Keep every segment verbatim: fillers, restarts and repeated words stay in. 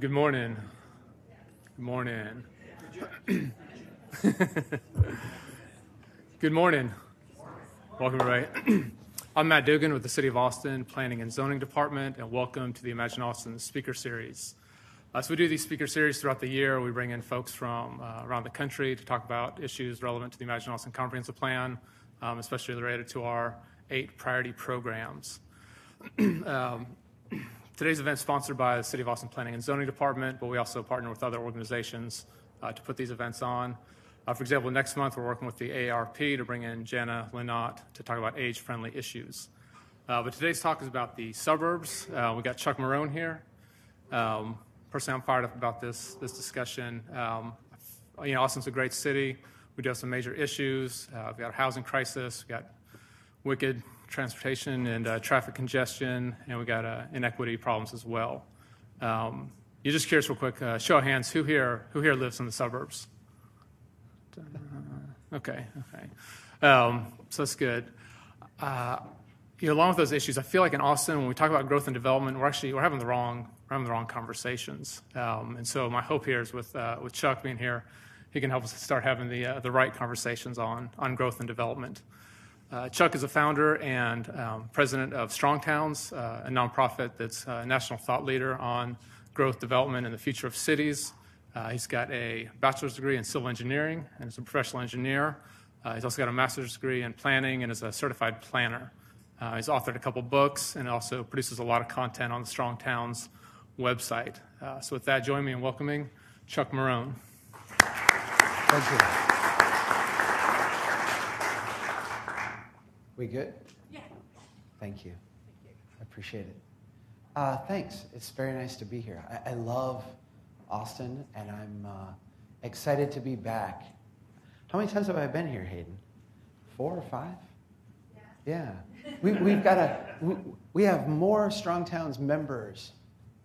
Good morning. Good morning. Good morning. Welcome, right. I'm Matt Dugan with the City of Austin Planning and Zoning Department, and welcome to the Imagine Austin Speaker Series. Uh, so we do these speaker series throughout the year. We bring in folks from uh, around the country to talk about issues relevant to the Imagine Austin Comprehensive Plan, um, especially related to our eight priority programs. um, Today's event is sponsored by the City of Austin Planning and Zoning Department, but we also partner with other organizations uh, to put these events on. Uh, for example, next month we're working with the A A R P to bring in Jana Lynott to talk about age-friendly issues. Uh, but today's talk is about the suburbs. Uh, we got Chuck Marohn here. Um, personally, I'm fired up about this this discussion. Um, you know, Austin's a great city. We do have some major issues. Uh, we've got a housing crisis. We've got wicked transportation and uh, traffic congestion, and we got uh, inequity problems as well. Um, you're just curious, real quick. Uh, show of hands, who here who here lives in the suburbs? Okay, okay. Um, so that's good. Uh, you know, along with those issues, I feel like in Austin, when we talk about growth and development, we're actually we're having the wrong we're having the wrong conversations. Um, and so my hope here is with uh, with Chuck being here, he can help us start having the uh, the right conversations on on growth and development. Uh, Chuck is a founder and um, president of Strong Towns, uh, a nonprofit that's a national thought leader on growth, development, and the future of cities. Uh, he's got a bachelor's degree in civil engineering and is a professional engineer. Uh, he's also got a master's degree in planning and is a certified planner. Uh, he's authored a couple books and also produces a lot of content on the Strong Towns website. Uh, so with that, join me in welcoming Chuck Marohn. Thank you. We good? Yeah. Thank you. Thank you. I appreciate it. Uh, thanks. It's very nice to be here. I, I love Austin, and I'm uh, excited to be back. How many times have I been here, Hayden? Four or five? Yeah. Yeah. We, we've got a. We, we have more Strong Towns members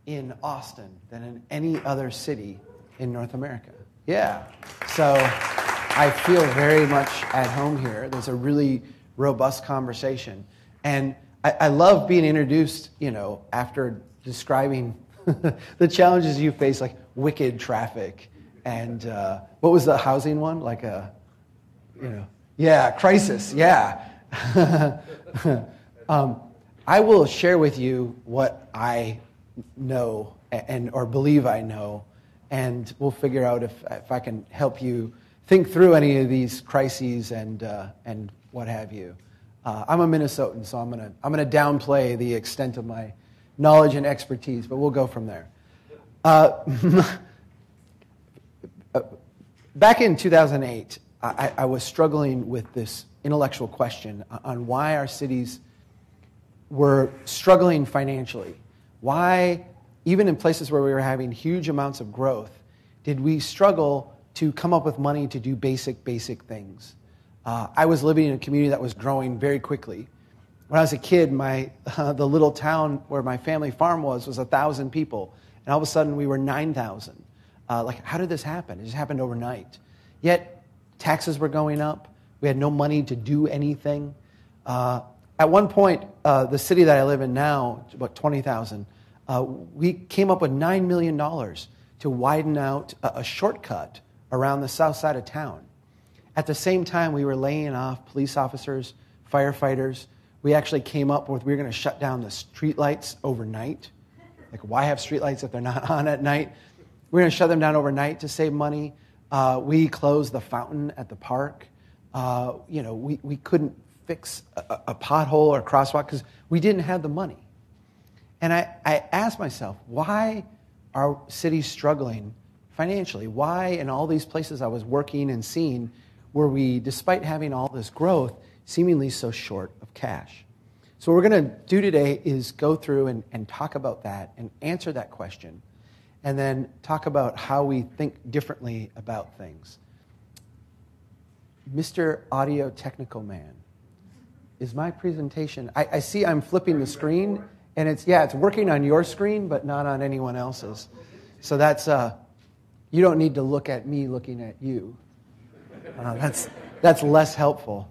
in Austin than in any other city in North America. Yeah. So I feel very much at home here. There's a really robust conversation, and I, I love being introduced. You know, after describing the challenges you face, like wicked traffic, and uh, what was the housing one? Like a, you know, yeah, crisis. Yeah. um, I will share with you what I know and or believe I know, and we'll figure out if if I can help you think through any of these crises and uh, and. what have you. Uh, I'm a Minnesotan, so I'm gonna I'm gonna downplay the extent of my knowledge and expertise, but we'll go from there. Uh, back in two thousand eight, I, I was struggling with this intellectual question on why our cities were struggling financially. Why, even in places where we were having huge amounts of growth, did we struggle to come up with money to do basic, basic things? Uh, I was living in a community that was growing very quickly. When I was a kid, my uh, the little town where my family farm was was one thousand people, and all of a sudden we were nine thousand. Uh, like, how did this happen? It just happened overnight. Yet, taxes were going up. We had no money to do anything. Uh, at one point, uh, the city that I live in now, about twenty thousand, uh, we came up with nine million dollars to widen out a, a shortcut around the south side of town. At the same time, we were laying off police officers, firefighters. We actually came up with we were going to shut down the streetlights overnight. Like, why have streetlights if they're not on at night? We were going to shut them down overnight to save money. Uh, we closed the fountain at the park. Uh, you know, we, we couldn't fix a, a pothole or a crosswalk because we didn't have the money. And I, I asked myself, why are cities struggling financially? Why in all these places I was working and seeing were we, despite having all this growth, seemingly so short of cash? So what we're going to do today is go through and, and talk about that and answer that question, and then talk about how we think differently about things. Mister Audio Technical Man, is my presentation... I, I see I'm flipping the screen, and it's, yeah, it's working on your screen, but not on anyone else's. So that's, uh, you don't need to look at me looking at you. Uh, that's that's less helpful.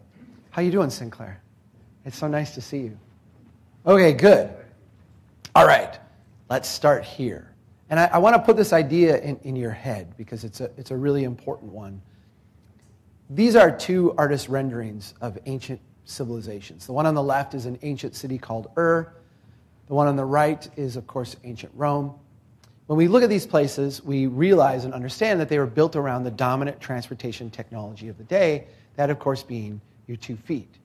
How you doing, Sinclair? It's so nice to see you. Okay, good. All right, let's start here. And I, I want to put this idea in, in your head because it's a, it's a really important one. These are two artist renderings of ancient civilizations. The one on the left is an ancient city called Ur. The one on the right is, of course, ancient Rome. When we look at these places, we realize and understand that they were built around the dominant transportation technology of the day, that, of course, being your two feet.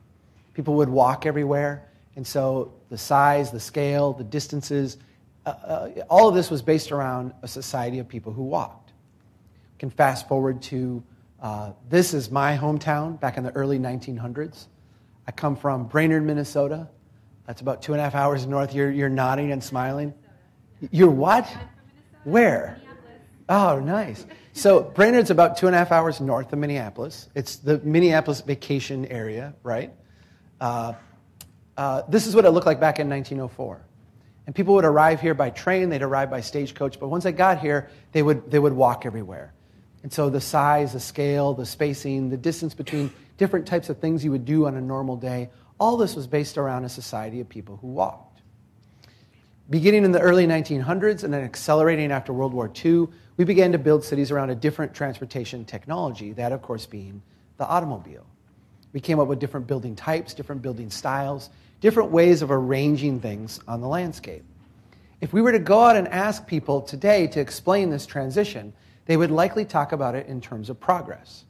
People would walk everywhere, and so the size, the scale, the distances, uh, uh, all of this was based around a society of people who walked. We can fast forward to uh, this is my hometown back in the early nineteen hundreds. I come from Brainerd, Minnesota. That's about two and a half hours north. You're, you're nodding and smiling. You're what? Where? Oh, nice. So Brainerd's about two and a half hours north of Minneapolis. It's the Minneapolis vacation area, right? Uh, uh, this is what it looked like back in nineteen oh four. And people would arrive here by train. They'd arrive by stagecoach. But once they got here, they would, they would walk everywhere. And so the size, the scale, the spacing, the distance between different types of things you would do on a normal day, all this was based around a society of people who walked. Beginning in the early nineteen hundreds and then accelerating after World War Two, we began to build cities around a different transportation technology, that, of course, being the automobile. We came up with different building types, different building styles, different ways of arranging things on the landscape. If we were to go out and ask people today to explain this transition, they would likely talk about it in terms of progress.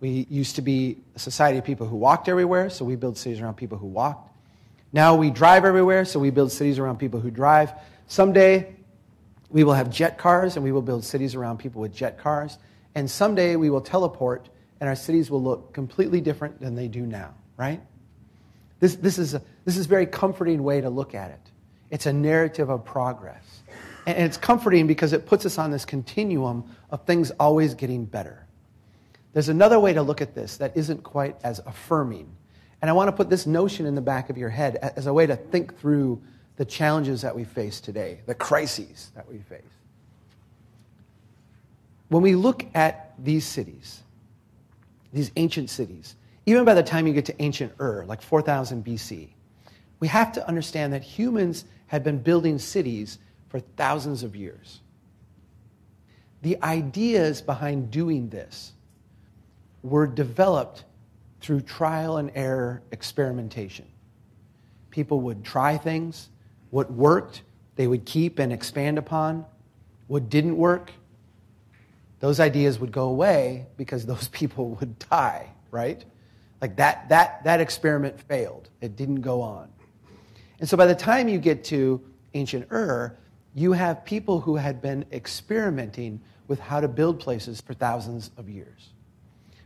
We used to be a society of people who walked everywhere, so we built cities around people who walked. Now we drive everywhere, so we build cities around people who drive. Someday we will have jet cars, and we will build cities around people with jet cars. And someday we will teleport, and our cities will look completely different than they do now, right? This, this, is, a, this is a very comforting way to look at it. It's a narrative of progress. And it's comforting because it puts us on this continuum of things always getting better. There's another way to look at this that isn't quite as affirming. And I want to put this notion in the back of your head as a way to think through the challenges that we face today, the crises that we face. When we look at these cities, these ancient cities, even by the time you get to ancient Ur, like four thousand B C, we have to understand that humans had been building cities for thousands of years. The ideas behind doing this were developed through trial and error experimentation. People would try things. What worked, they would keep and expand upon. What didn't work, those ideas would go away because those people would die, right? Like that, that, that experiment failed. It didn't go on. And so by the time you get to ancient Ur, you have people who had been experimenting with how to build places for thousands of years.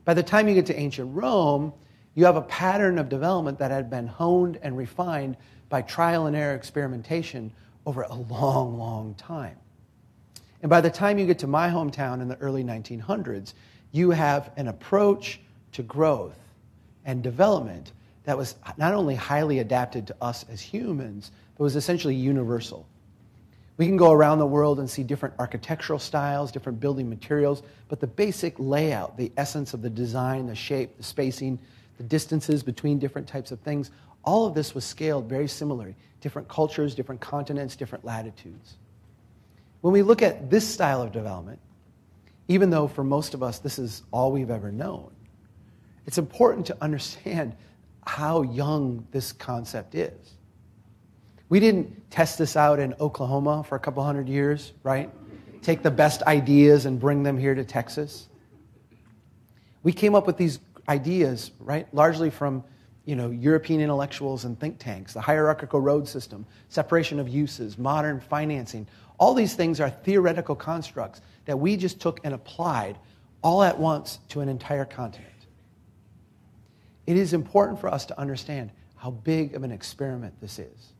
By the time you get to ancient Rome, you have a pattern of development that had been honed and refined by trial and error experimentation over a long, long time. And by the time you get to my hometown in the early nineteen hundreds, you have an approach to growth and development that was not only highly adapted to us as humans, but was essentially universal. We can go around the world and see different architectural styles, different building materials, but the basic layout, the essence of the design, the shape, the spacing, the distances between different types of things, all of this was scaled very similarly. Different cultures, different continents, different latitudes. When we look at this style of development, even though for most of us this is all we've ever known, it's important to understand how young this concept is. We didn't test this out in Oklahoma for a couple hundred years, right? Take the best ideas and bring them here to Texas. We came up with these ideas, right, largely from, you know, European intellectuals and think tanks, the hierarchical road system, separation of uses, modern financing. All these things are theoretical constructs that we just took and applied all at once to an entire continent. It is important for us to understand how big of an experiment this is.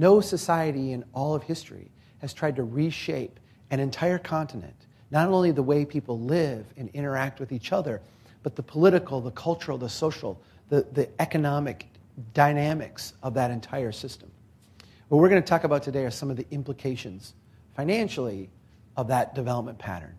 No society in all of history has tried to reshape an entire continent, not only the way people live and interact with each other, but the political, the cultural, the social, the, the economic dynamics of that entire system. What we're going to talk about today are some of the implications financially of that development pattern.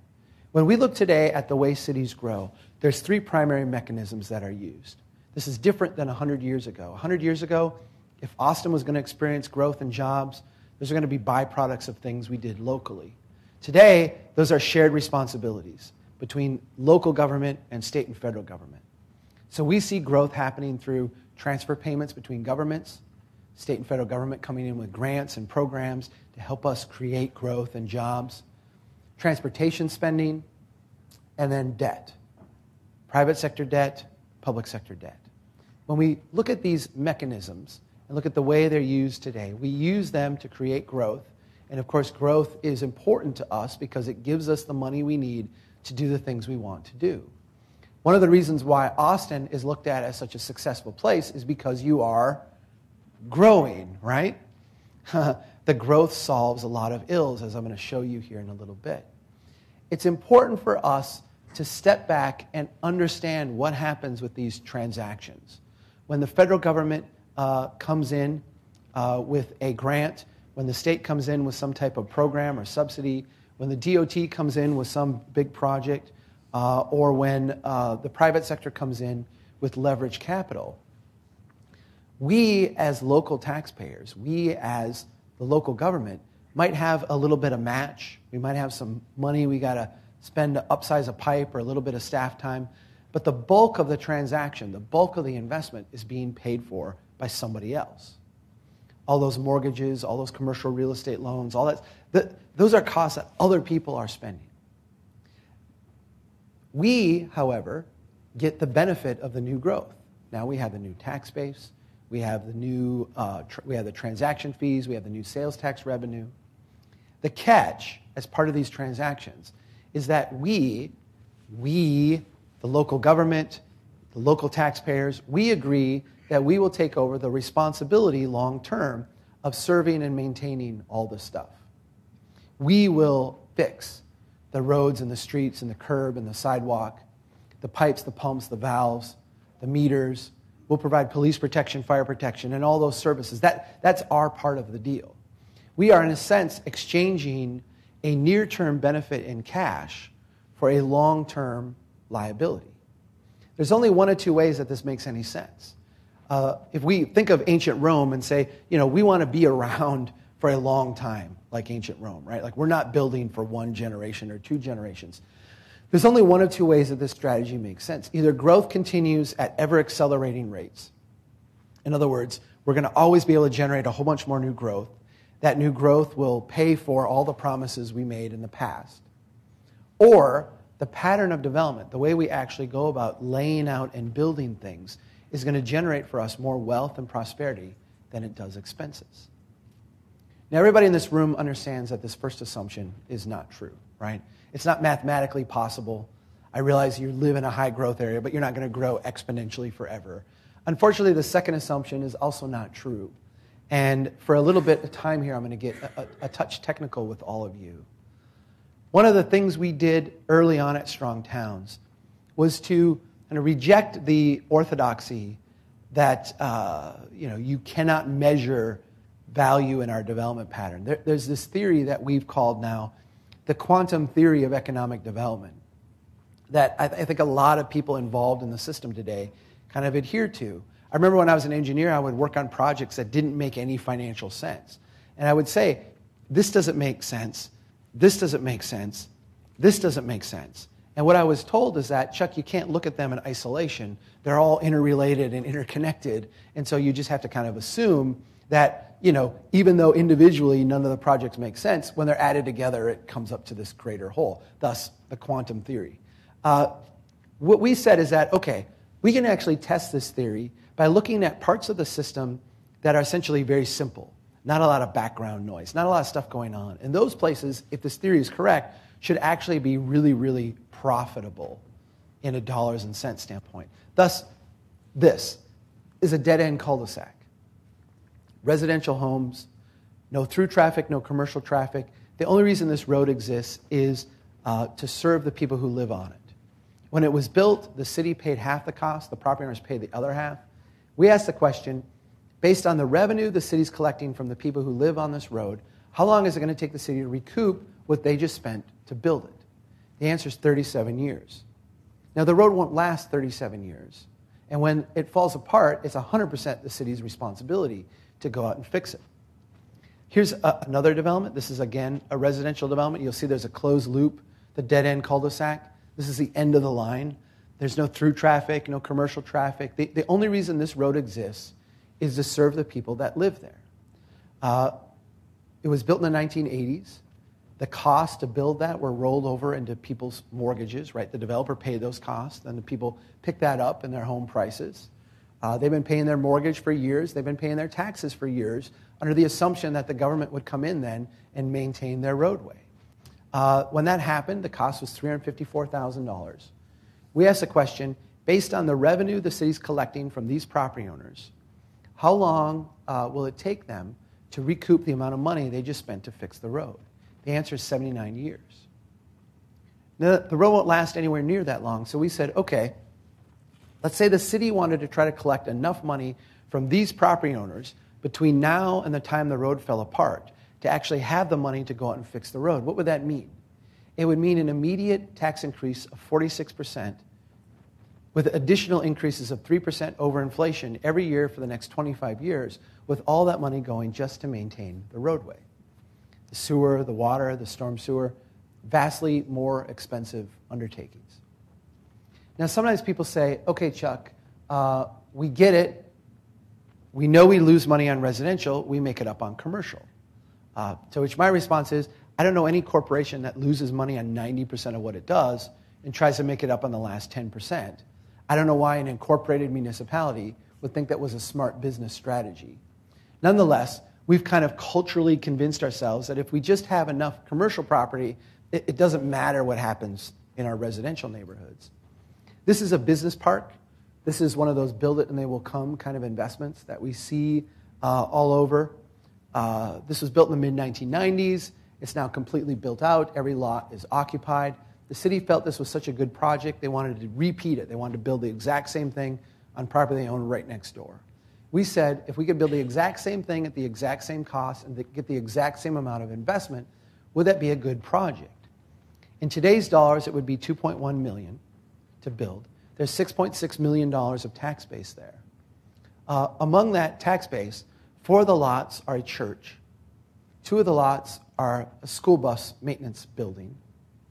When we look today at the way cities grow, there's three primary mechanisms that are used. This is different than one hundred years ago. one hundred years ago, if Austin was going to experience growth and jobs, Those are going to be byproducts of things we did locally. Today, those are shared responsibilities between local government and state and federal government. So we see growth happening through transfer payments between governments, state and federal government coming in with grants and programs to help us create growth and jobs, transportation spending, and then debt, private sector debt, public sector debt. When we look at these mechanisms and look at the way they're used today, we use them to create growth. And of course, growth is important to us because it gives us the money we need to do the things we want to do. One of the reasons why Austin is looked at as such a successful place is because you are growing, right? The growth solves a lot of ills, as I'm going to show you here in a little bit. It's important for us to step back and understand what happens with these transactions. When the federal government uh, comes in uh, with a grant, when the state comes in with some type of program or subsidy, when the D O T comes in with some big project, uh, or when uh, the private sector comes in with leveraged capital, we as local taxpayers, we as the local government, might have a little bit of match. We might have some money we got to spend to upsize a pipe or a little bit of staff time. But the bulk of the transaction, the bulk of the investment is being paid for by somebody else. All those mortgages, all those commercial real estate loans, all that, the, those are costs that other people are spending. We, however, get the benefit of the new growth. Now we have the new tax base, we have the new, uh, tr- we have the transaction fees, we have the new sales tax revenue. The catch, as part of these transactions, is that we, we, the local government, the local taxpayers, we agree that we will take over the responsibility long-term of serving and maintaining all this stuff. We will fix the roads and the streets and the curb and the sidewalk, the pipes, the pumps, the valves, the meters. We'll provide police protection, fire protection, and all those services. That, that's our part of the deal. We are, in a sense, exchanging a near-term benefit in cash for a long-term liability. There's only one or two ways that this makes any sense. Uh, if we think of ancient Rome and say, you know, we want to be around for a long time, like ancient Rome, right? Like we're not building for one generation or two generations. There's only one of two ways that this strategy makes sense. Either growth continues at ever-accelerating rates. In other words, we're going to always be able to generate a whole bunch more new growth. That new growth will pay for all the promises we made in the past. Or the pattern of development, the way we actually go about laying out and building things, is going to generate for us more wealth and prosperity than it does expenses. Now, everybody in this room understands that this first assumption is not true, right? It's not mathematically possible. I realize you live in a high-growth area, but you're not going to grow exponentially forever. Unfortunately, the second assumption is also not true. And for a little bit of time here, I'm going to get a, a touch technical with all of you. One of the things we did early on at Strong Towns was to and reject the orthodoxy that uh, you know you cannot measure value in our development pattern. There, there's this theory that we've called now the quantum theory of economic development that I, th- I think a lot of people involved in the system today kind of adhere to. I remember when I was an engineer, I would work on projects that didn't make any financial sense. And I would say, this doesn't make sense, this doesn't make sense, this doesn't make sense. And what I was told is that, Chuck, you can't look at them in isolation. They're all interrelated and interconnected. And so you just have to kind of assume that, you know, even though individually none of the projects make sense, when they're added together, it comes up to this greater whole, thus the quantum theory. Uh, what we said is that, okay, we can actually test this theory by looking at parts of the system that are essentially very simple, not a lot of background noise, not a lot of stuff going on. And those places, if this theory is correct, should actually be really, really profitable in a dollars and cents standpoint. Thus, this is a dead-end cul-de-sac. Residential homes, no through traffic, no commercial traffic. The only reason this road exists is uh, to serve the people who live on it. When it was built, the city paid half the cost, the property owners paid the other half. We asked the question, based on the revenue the city's collecting from the people who live on this road, how long is it going to take the city to recoup what they just spent to build it? The answer is thirty-seven years. Now, the road won't last thirty-seven years. And when it falls apart, it's one hundred percent the city's responsibility to go out and fix it. Here's a, another development. This is, again, a residential development. You'll see there's a closed loop, the dead-end cul-de-sac. This is the end of the line. There's no through traffic, no commercial traffic. The, the only reason this road exists is to serve the people that live there. Uh, it was built in the nineteen eighties. The costs to build that were rolled over into people's mortgages, right? The developer paid those costs, and the people picked that up in their home prices. Uh, they've been paying their mortgage for years. They've been paying their taxes for years under the assumption that the government would come in then and maintain their roadway. Uh, when that happened, the cost was three hundred fifty-four thousand dollars. We asked the question, based on the revenue the city's collecting from these property owners, how long uh, will it take them to recoup the amount of money they just spent to fix the road? The answer is seventy-nine years. Now, the road won't last anywhere near that long, so we said, okay, let's say the city wanted to try to collect enough money from these property owners between now and the time the road fell apart to actually have the money to go out and fix the road. What would that mean? It would mean an immediate tax increase of forty-six percent with additional increases of three percent over inflation every year for the next twenty-five years, with all that money going just to maintain the roadway. The sewer, the water, the storm sewer, vastly more expensive undertakings. Now, sometimes people say, okay, Chuck, uh, we get it. We know we lose money on residential. We make it up on commercial. Uh, to which my response is, I don't know any corporation that loses money on ninety percent of what it does and tries to make it up on the last ten percent. I don't know why an incorporated municipality would think that was a smart business strategy. Nonetheless, we've kind of culturally convinced ourselves that if we just have enough commercial property, it, it doesn't matter what happens in our residential neighborhoods. This is a business park. This is one of those build it and they will come kind of investments that we see uh, all over. Uh, this was built in the mid nineteen nineties. It's now completely built out. Every lot is occupied. The city felt this was such a good project, they wanted to repeat it. They wanted to build the exact same thing on property they own right next door. We said, if we could build the exact same thing at the exact same cost and get the exact same amount of investment, would that be a good project? In today's dollars, it would be two point one million dollars. To build. There's six point six million dollars of tax base there. Uh, among that tax base, four of the lots are a church. Two of the lots are a school bus maintenance building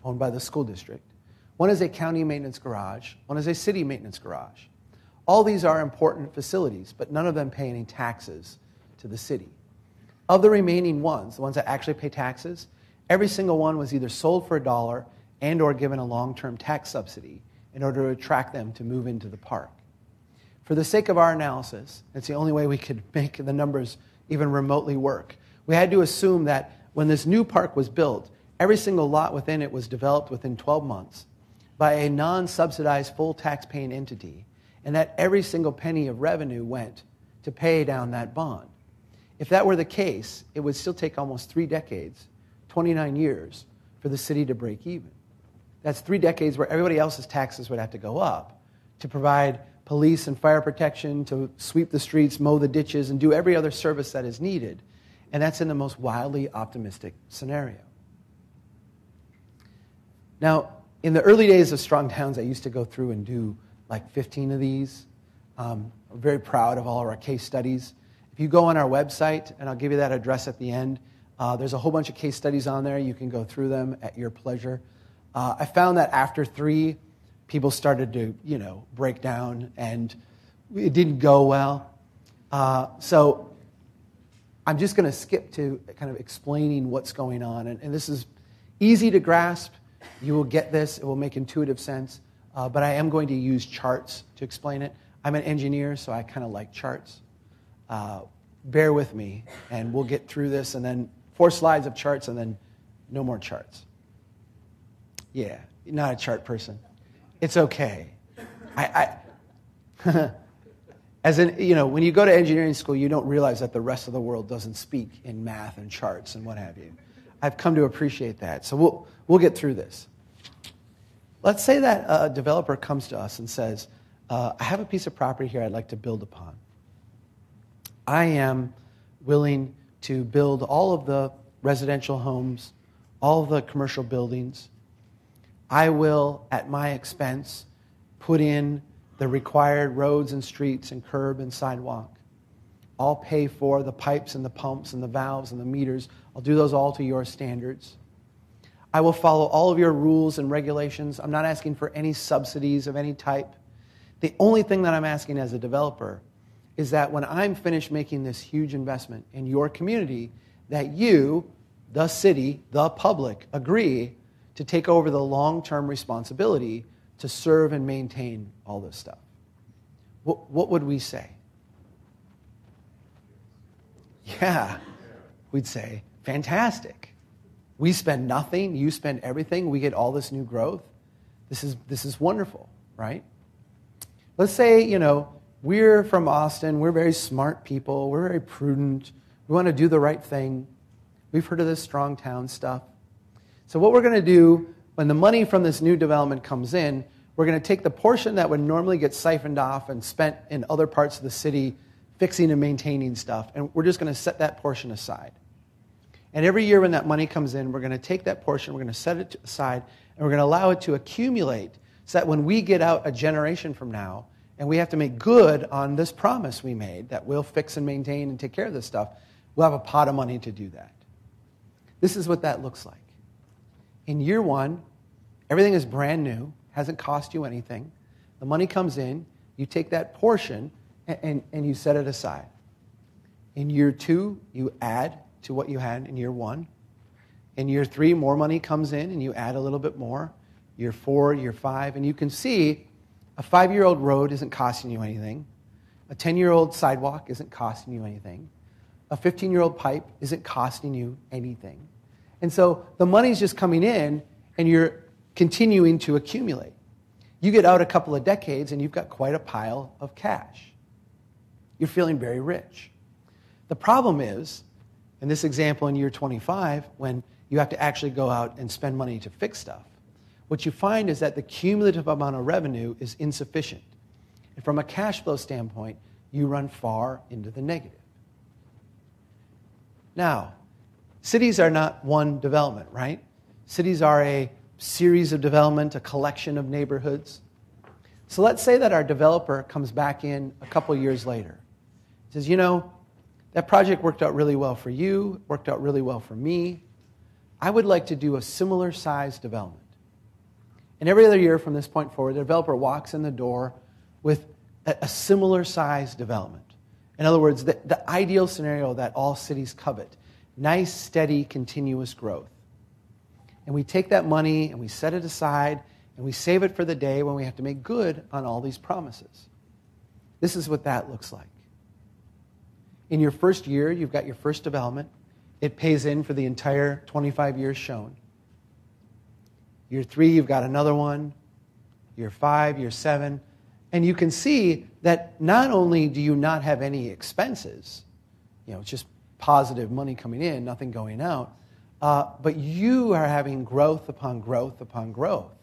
owned by the school district. One is a county maintenance garage. One is a city maintenance garage. All these are important facilities, but none of them pay any taxes to the city. Of the remaining ones, the ones that actually pay taxes, every single one was either sold for a dollar and or given a long-term tax subsidy in order to attract them to move into the park. For the sake of our analysis, it's the only way we could make the numbers even remotely work. We had to assume that when this new park was built, every single lot within it was developed within twelve months by a non-subsidized full tax-paying entity, and that every single penny of revenue went to pay down that bond. If that were the case, it would still take almost three decades, twenty-nine years, for the city to break even. That's three decades where everybody else's taxes would have to go up to provide police and fire protection, to sweep the streets, mow the ditches, and do every other service that is needed. And that's in the most wildly optimistic scenario. Now, in the early days of Strong Towns, I used to go through and do like fifteen of these. Um, I'm very proud of all of our case studies. If you go on our website, and I'll give you that address at the end, uh, there's a whole bunch of case studies on there. You can go through them at your pleasure. Uh, I found that after three, people started to, you know, break down, and it didn't go well. Uh, so I'm just going to skip to kind of explaining what's going on. And, and this is easy to grasp. You will get this. It will make intuitive sense. Uh, but I am going to use charts to explain it. I'm an engineer, so I kind of like charts. Uh, bear with me, and we'll get through this. And then four slides of charts, and then no more charts. Yeah, not a chart person. It's okay. I, I as in, you know, when you go to engineering school, you don't realize that the rest of the world doesn't speak in math and charts and what have you. I've come to appreciate that. So we'll we'll get through this. Let's say that a developer comes to us and says, uh, "I have a piece of property here I'd like to build upon. I am willing to build all of the residential homes, all of the commercial buildings. I will, at my expense, put in the required roads and streets and curb and sidewalk. I'll pay for the pipes and the pumps and the valves and the meters. I'll do those all to your standards. I will follow all of your rules and regulations. I'm not asking for any subsidies of any type. The only thing that I'm asking as a developer is that when I'm finished making this huge investment in your community, that you, the city, the public, agree to take over the long-term responsibility to serve and maintain all this stuff. What, what would we say? Yeah, we'd say, fantastic. We spend nothing, you spend everything, we get all this new growth. This is, this is wonderful, right? Let's say, you know, we're from Austin, we're very smart people, we're very prudent, we want to do the right thing. We've heard of this Strong Town stuff. So what we're going to do, when the money from this new development comes in, we're going to take the portion that would normally get siphoned off and spent in other parts of the city fixing and maintaining stuff, and we're just going to set that portion aside. And every year when that money comes in, we're going to take that portion, we're going to set it aside, and we're going to allow it to accumulate so that when we get out a generation from now, and we have to make good on this promise we made that we'll fix and maintain and take care of this stuff, we'll have a pot of money to do that. This is what that looks like. In year one, everything is brand new, hasn't cost you anything. The money comes in, you take that portion, and, and, and you set it aside. In year two, you add to what you had in year one. In year three, more money comes in, and you add a little bit more. Year four, year five, and you can see a five-year-old road isn't costing you anything. A ten-year-old sidewalk isn't costing you anything. A fifteen-year-old pipe isn't costing you anything. And so the money's just coming in, and you're continuing to accumulate. You get out a couple of decades, and you've got quite a pile of cash. You're feeling very rich. The problem is, in this example in year twenty-five, when you have to actually go out and spend money to fix stuff, what you find is that the cumulative amount of revenue is insufficient. And from a cash flow standpoint, you run far into the negative. Now, cities are not one development, right? Cities are a series of development, a collection of neighborhoods. So let's say that our developer comes back in a couple years later. He says, you know, that project worked out really well for you, worked out really well for me. I would like to do a similar size development. And every other year from this point forward, the developer walks in the door with a, a similar size development. In other words, the, the ideal scenario that all cities covet, nice, steady, continuous growth. And we take that money and we set it aside and we save it for the day when we have to make good on all these promises. This is what that looks like. In your first year, you've got your first development. It pays in for the entire twenty-five years shown. Year three, you've got another one. Year five, year seven. And you can see that not only do you not have any expenses, you know, it's just positive money coming in, nothing going out, uh, but you are having growth upon growth upon growth.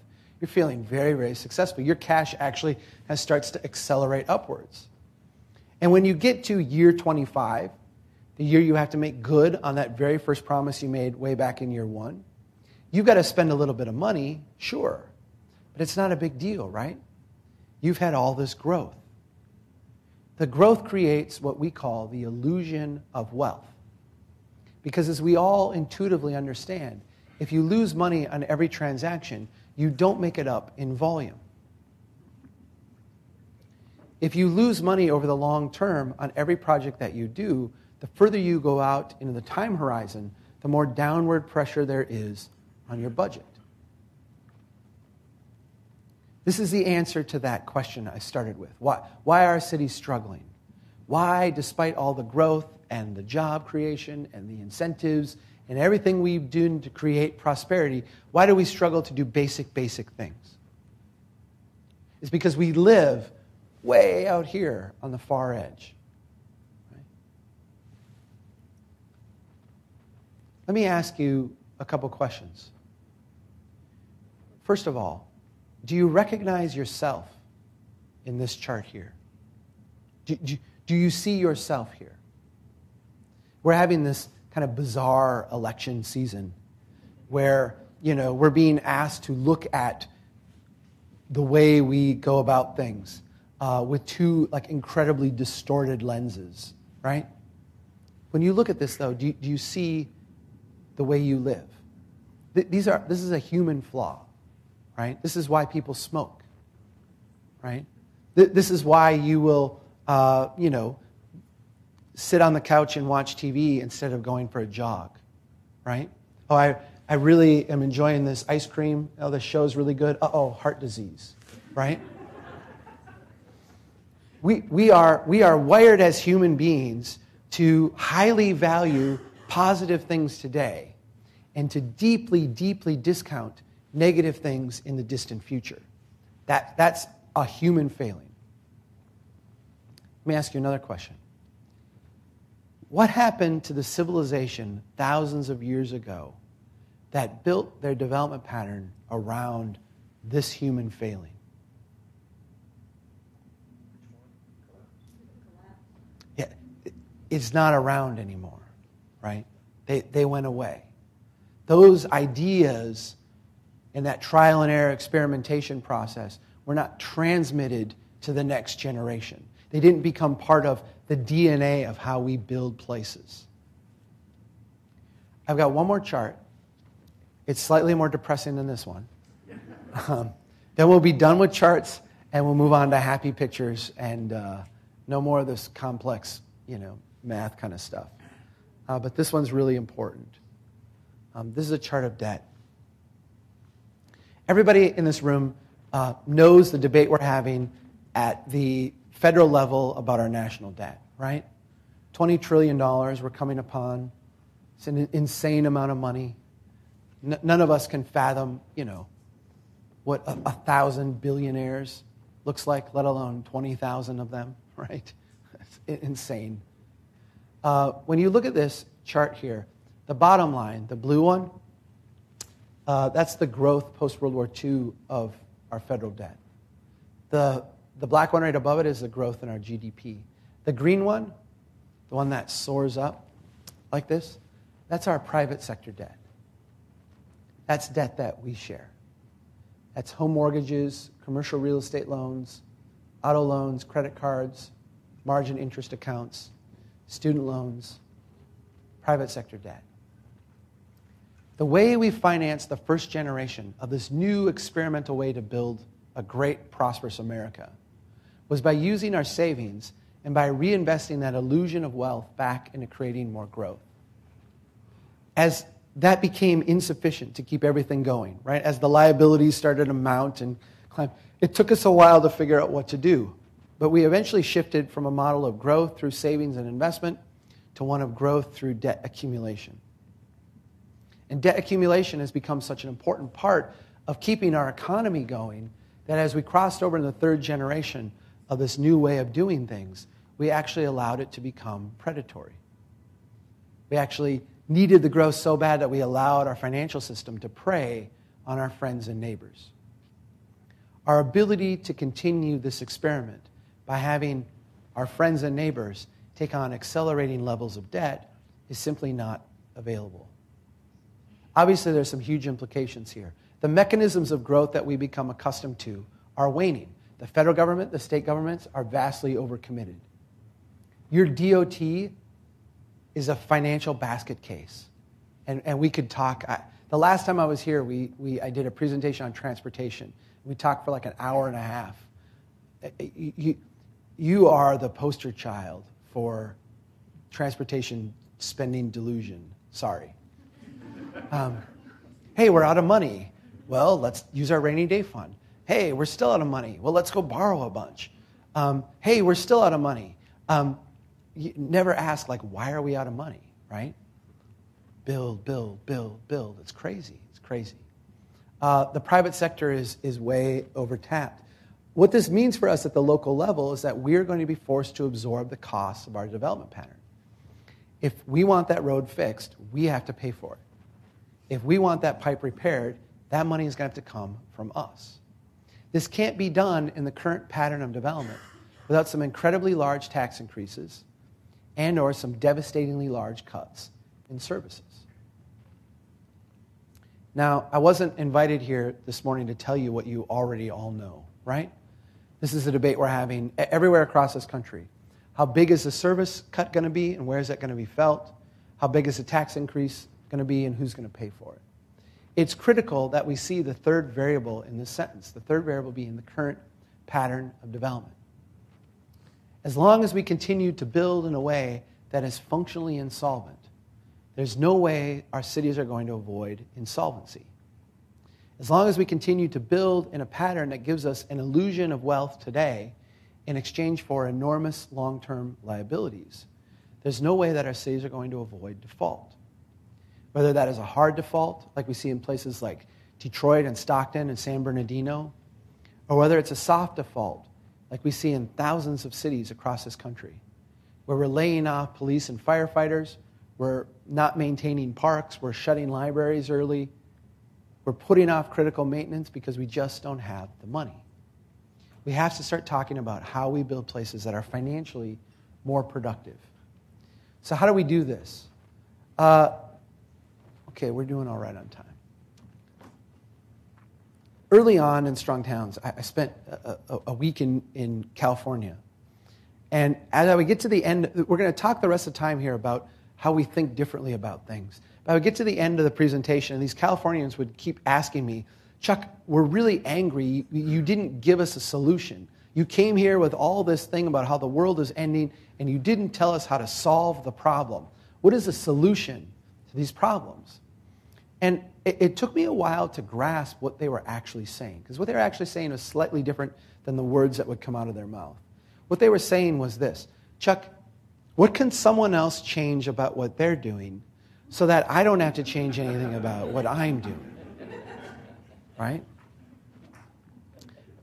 You're feeling very, very successful. Your cash actually has, starts to accelerate upwards. And when you get to year twenty-five, the year you have to make good on that very first promise you made way back in year one, you've got to spend a little bit of money, sure, but it's not a big deal, right? You've had all this growth. The growth creates what we call the illusion of wealth. Because as we all intuitively understand, if you lose money on every transaction, you don't make it up in volume. If you lose money over the long term on every project that you do, the further you go out into the time horizon, the more downward pressure there is on your budget. This is the answer to that question I started with. Why, why are cities struggling? Why, despite all the growth and the job creation and the incentives and everything we've done to create prosperity, why do we struggle to do basic, basic things? It's because we live way out here on the far edge. Right? Let me ask you a couple questions. First of all, do you recognize yourself in this chart here? Do, do, do you see yourself here? We're having this kind of bizarre election season where, you know, we're being asked to look at the way we go about things uh, with two like incredibly distorted lenses, right? When you look at this, though, do you, do you see the way you live? Th- these are, this is a human flaw, right? This is why people smoke, right? Th- this is why you will, uh, you know, sit on the couch and watch T V instead of going for a jog, right? Oh, I, I really am enjoying this ice cream. Oh, this show's really good. Uh-oh, heart disease, right? We, we, are, we are wired as human beings to highly value positive things today and to deeply, deeply discount negative things in the distant future. That, that's a human failing. Let me ask you another question. What happened to the civilization thousands of years ago that built their development pattern around this human failing? It's not around anymore, right? They they went away. Those ideas and that trial and error experimentation process were not transmitted to the next generation. They didn't become part of the D N A of how we build places. I've got one more chart. It's slightly more depressing than this one. Um, then we'll be done with charts and we'll move on to happy pictures and uh, no more of this complex, you know, math kind of stuff. Uh, but this one's really important. Um, this is a chart of debt. Everybody in this room uh, knows the debate we're having at the federal level about our national debt, right? twenty trillion dollars we're coming upon. It's an insane amount of money. N- none of us can fathom, you know, what a, a thousand billionaires looks like, let alone twenty thousand of them, right? Insane. Uh, when you look at this chart here, the bottom line, the blue one, uh, that's the growth post-World War Two of our federal debt. The, the black one right above it is the growth in our G D P. The green one, the one that soars up like this, that's our private sector debt. That's debt that we share. That's home mortgages, commercial real estate loans, auto loans, credit cards, margin interest accounts, student loans, private sector debt. The way we finance the first generation of this new experimental way to build a great, prosperous America was by using our savings and by reinvesting that illusion of wealth back into creating more growth. As that became insufficient to keep everything going, right? As the liabilities started to mount and climb, it took us a while to figure out what to do. But we eventually shifted from a model of growth through savings and investment to one of growth through debt accumulation. And debt accumulation has become such an important part of keeping our economy going that as we crossed over into the third generation of this new way of doing things, we actually allowed it to become predatory. We actually needed the growth so bad that we allowed our financial system to prey on our friends and neighbors. Our ability to continue this experiment by having our friends and neighbors take on accelerating levels of debt is simply not available. Obviously, there's some huge implications here. The mechanisms of growth that we become accustomed to are waning. The federal government, the state governments are vastly overcommitted. Your D O T is a financial basket case. And, and we could talk. I, the last time I was here, we, we, I did a presentation on transportation. We talked for like an hour and a half. You, you are the poster child for transportation spending delusion. Sorry. Um, hey, we're out of money. Well, let's use our rainy day fund. Hey, we're still out of money. Well, let's go borrow a bunch. Um, hey, we're still out of money. Um, you never ask, like, why are we out of money, right? Build, build, build, build. It's crazy. It's crazy. Uh, the private sector is, is way overtapped. What this means for us at the local level is that we're going to be forced to absorb the costs of our development pattern. If we want that road fixed, we have to pay for it. If we want that pipe repaired, that money is going to have to come from us. This can't be done in the current pattern of development without some incredibly large tax increases and or some devastatingly large cuts in services. Now, I wasn't invited here this morning to tell you what you already all know, right? This is a debate we're having everywhere across this country. How big is the service cut going to be, and where is that going to be felt? How big is the tax increase going to be, and who's going to pay for it? It's critical that we see the third variable in this sentence, the third variable being the current pattern of development. As long as we continue to build in a way that is functionally insolvent, there's no way our cities are going to avoid insolvency. As long as we continue to build in a pattern that gives us an illusion of wealth today in exchange for enormous long-term liabilities, there's no way that our cities are going to avoid default. Whether that is a hard default, like we see in places like Detroit and Stockton and San Bernardino, or whether it's a soft default, like we see in thousands of cities across this country, where we're laying off police and firefighters, we're not maintaining parks, we're shutting libraries early, we're putting off critical maintenance because we just don't have the money. We have to start talking about how we build places that are financially more productive. So how do we do this? Uh, Okay, we're doing all right on time. Early on in Strong Towns, I, I spent a, a, a week in, in California. And as I would get to the end, we're going to talk the rest of the time here about how we think differently about things. But I would get to the end of the presentation, and these Californians would keep asking me, Chuck, we're really angry. You, you didn't give us a solution. You came here with all this thing about how the world is ending, and you didn't tell us how to solve the problem. What is the solution to these problems? And it, it took me a while to grasp what they were actually saying, because what they were actually saying was slightly different than the words that would come out of their mouth. What they were saying was this, Chuck, what can someone else change about what they're doing so that I don't have to change anything about what I'm doing? Right?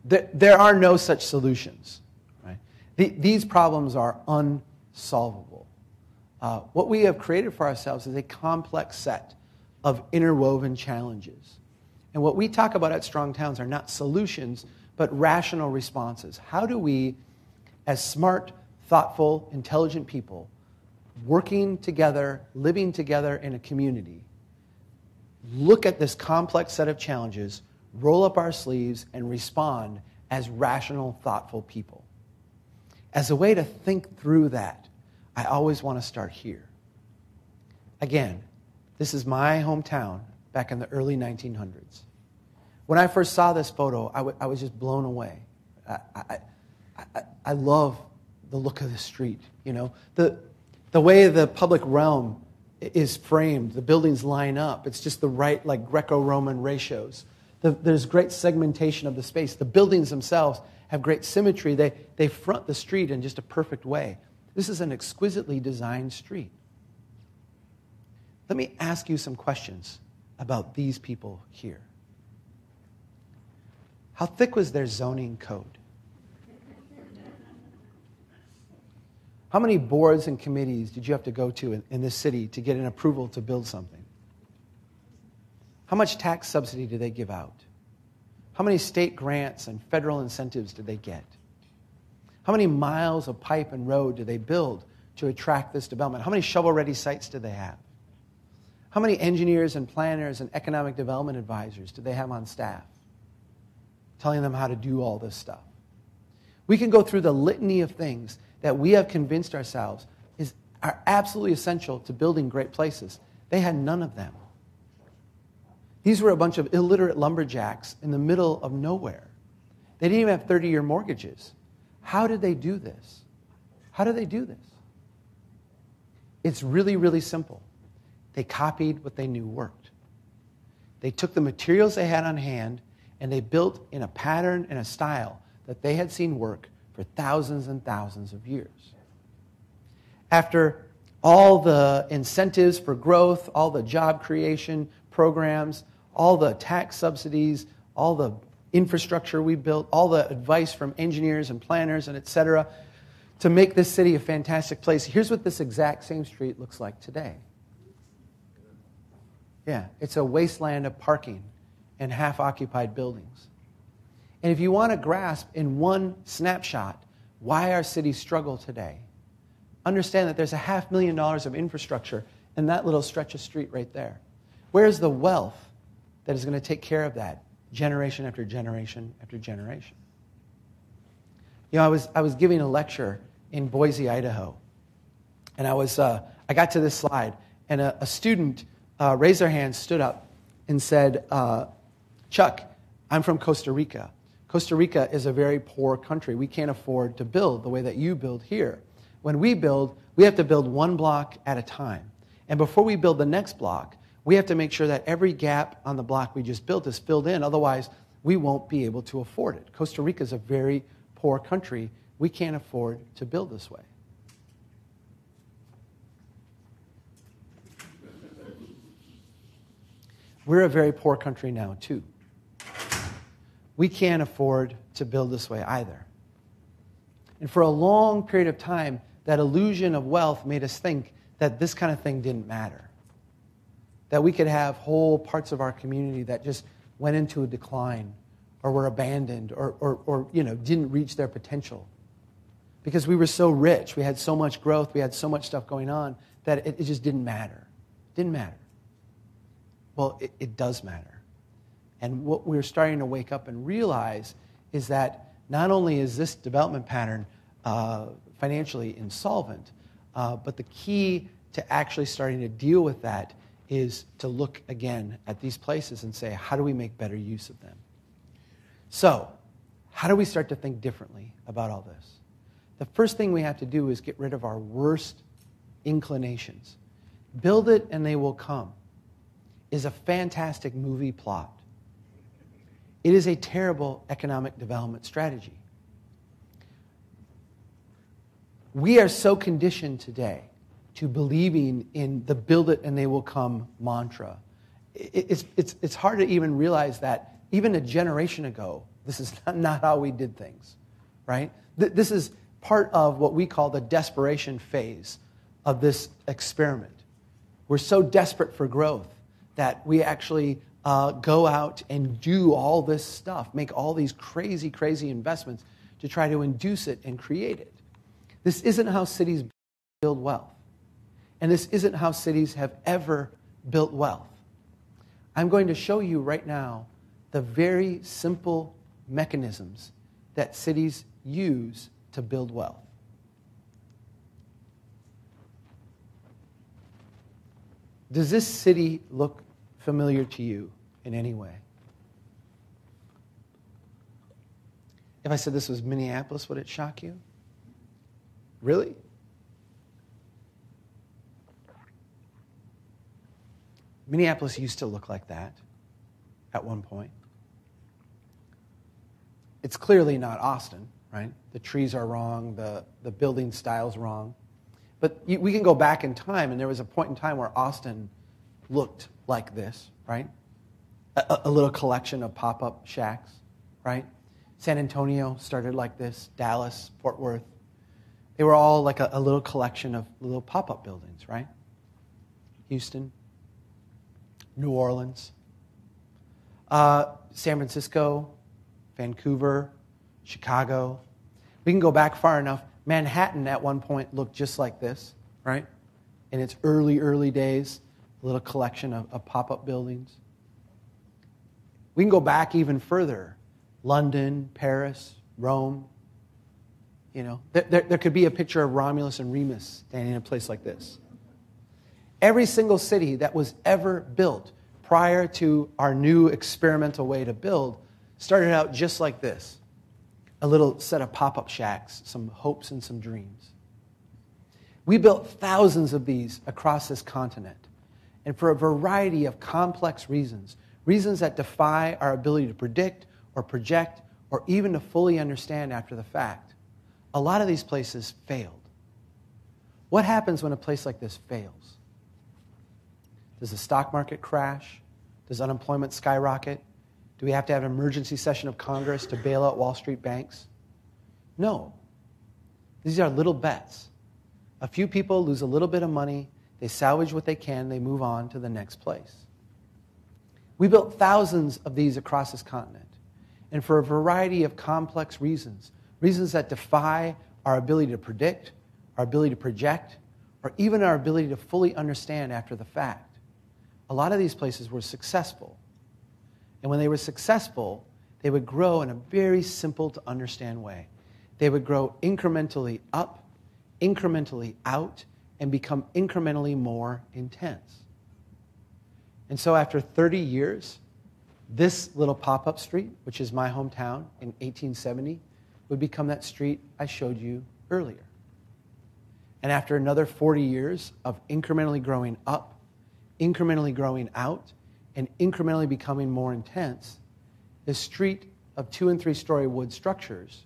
There, there are no such solutions. Right? The, these problems are unsolvable. Uh, what we have created for ourselves is a complex set of interwoven challenges. And what we talk about at Strong Towns are not solutions, but rational responses. How do we, as smart, thoughtful, intelligent people, working together, living together in a community, look at this complex set of challenges, roll up our sleeves, and respond as rational, thoughtful people? As a way to think through that, I always want to start here. Again, this is my hometown back in the early nineteen hundreds. When I first saw this photo, I, w- I was just blown away. I, I, I, I love the look of the street. You know, the, the way the public realm is framed, the buildings line up. It's just the right, like, Greco-Roman ratios. The, there's great segmentation of the space. The buildings themselves have great symmetry. They, they front the street in just a perfect way. This is an exquisitely designed street. Let me ask you some questions about these people here. How thick was their zoning code? How many boards and committees did you have to go to in, in this city to get an approval to build something? How much tax subsidy did they give out? How many state grants and federal incentives did they get? How many miles of pipe and road do they build to attract this development? How many shovel-ready sites do they have? How many engineers and planners and economic development advisors do they have on staff telling them how to do all this stuff? We can go through the litany of things that we have convinced ourselves is, are absolutely essential to building great places. They had none of them. These were a bunch of illiterate lumberjacks in the middle of nowhere. They didn't even have thirty-year mortgages. How did they do this? How did they do this? It's really, really simple. They copied what they knew worked. They took the materials they had on hand, and they built in a pattern and a style that they had seen work for thousands and thousands of years. After all the incentives for growth, all the job creation programs, all the tax subsidies, all the infrastructure we built, all the advice from engineers and planners and et cetera, to make this city a fantastic place, here's what this exact same street looks like today. Yeah, it's a wasteland of parking and half-occupied buildings. And if you want to grasp in one snapshot why our cities struggle today, understand that there's a half million dollars of infrastructure in that little stretch of street right there. Where's the wealth that is going to take care of that generation after generation after generation? You know, I was, I was giving a lecture in Boise, Idaho. And I was uh, I got to this slide, and a, a student uh, raised their hand, stood up, and said, uh, Chuck, I'm from Costa Rica. Costa Rica is a very poor country. We can't afford to build the way that you build here. When we build, we have to build one block at a time. And before we build the next block, we have to make sure that every gap on the block we just built is filled in. Otherwise, we won't be able to afford it. Costa Rica is a very poor country. We can't afford to build this way. We're a very poor country now, too. We can't afford to build this way either. And for a long period of time, that illusion of wealth made us think that this kind of thing didn't matter, that we could have whole parts of our community that just went into a decline or were abandoned or, or, or you know, didn't reach their potential because we were so rich, we had so much growth, we had so much stuff going on that it, it just didn't matter. Didn't matter. Well, it, it does matter. And what we're starting to wake up and realize is that not only is this development pattern uh, financially insolvent, uh, but the key to actually starting to deal with that is to look again at these places and say, how do we make better use of them? So, how do we start to think differently about all this? The first thing we have to do is get rid of our worst inclinations. Build it and they will come is a fantastic movie plot. It is a terrible economic development strategy. We are so conditioned today to believing in the build it and they will come mantra. It's, it's, it's hard to even realize that even a generation ago, this is not, not how we did things, right? Th- this is part of what we call the desperation phase of this experiment. We're so desperate for growth that we actually Uh, go out and do all this stuff, make all these crazy, crazy investments to try to induce it and create it. This isn't how cities build wealth. And this isn't how cities have ever built wealth. I'm going to show you right now the very simple mechanisms that cities use to build wealth. Does this city look familiar to you in any way? If I said this was Minneapolis, would it shock you? Really? Minneapolis used to look like that at one point. It's clearly not Austin, right? The trees are wrong, the, the building style's wrong. But you, we can go back in time, and there was a point in time where Austin looked like this, right? A, a little collection of pop-up shacks, right? San Antonio started like this, Dallas, Fort Worth. They were all like a, a little collection of little pop-up buildings, right? Houston, New Orleans, uh, San Francisco, Vancouver, Chicago. We can go back far enough. Manhattan at one point looked just like this, right? In its early, early days. A little collection of, of pop-up buildings. We can go back even further. London, Paris, Rome. You know, there, there, there could be a picture of Romulus and Remus standing in a place like this. Every single city that was ever built prior to our new experimental way to build started out just like this. A little set of pop-up shacks, some hopes and some dreams. We built thousands of these across this continent. And for a variety of complex reasons, reasons that defy our ability to predict or project or even to fully understand after the fact, a lot of these places failed. What happens when a place like this fails? Does the stock market crash? Does unemployment skyrocket? Do we have to have an emergency session of Congress to bail out Wall Street banks? No. These are little bets. A few people lose a little bit of money. They salvage what they can. They move on to the next place. We built thousands of these across this continent. And for a variety of complex reasons, reasons that defy our ability to predict, our ability to project, or even our ability to fully understand after the fact, a lot of these places were successful. And when they were successful, they would grow in a very simple to understand way. They would grow incrementally up incrementally out and become incrementally more intense. And so after thirty years, this little pop-up street, which is my hometown in eighteen seventy, would become that street I showed you earlier. And after another forty years of incrementally growing up, incrementally growing out, and incrementally becoming more intense, this street of two and three-story wood structures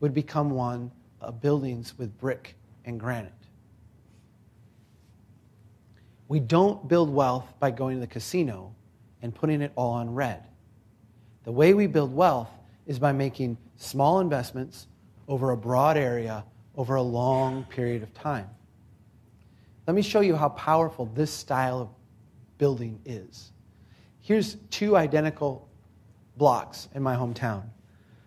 would become one of buildings with brick and granite. We don't build wealth by going to the casino and putting it all on red. The way we build wealth is by making small investments over a broad area over a long period of time. Let me show you how powerful this style of building is. Here's two identical blocks in my hometown.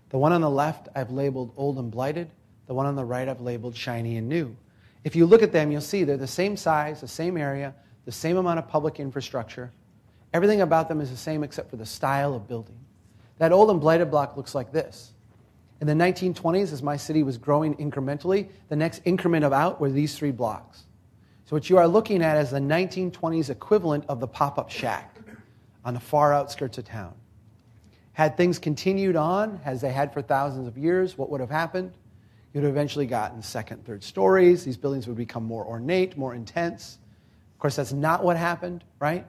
The one on the left I've labeled old and blighted. The one on the right I've labeled shiny and new. If you look at them, you'll see they're the same size, the same area, the same amount of public infrastructure. Everything about them is the same except for the style of building. That old and blighted block looks like this. In the nineteen twenties, as my city was growing incrementally, the next increment of out were these three blocks. So what you are looking at is the nineteen twenties equivalent of the pop-up shack on the far outskirts of town. Had things continued on, as they had for thousands of years, what would have happened? You'd have eventually gotten second, third stories. These buildings would become more ornate, more intense. Of course, that's not what happened, right?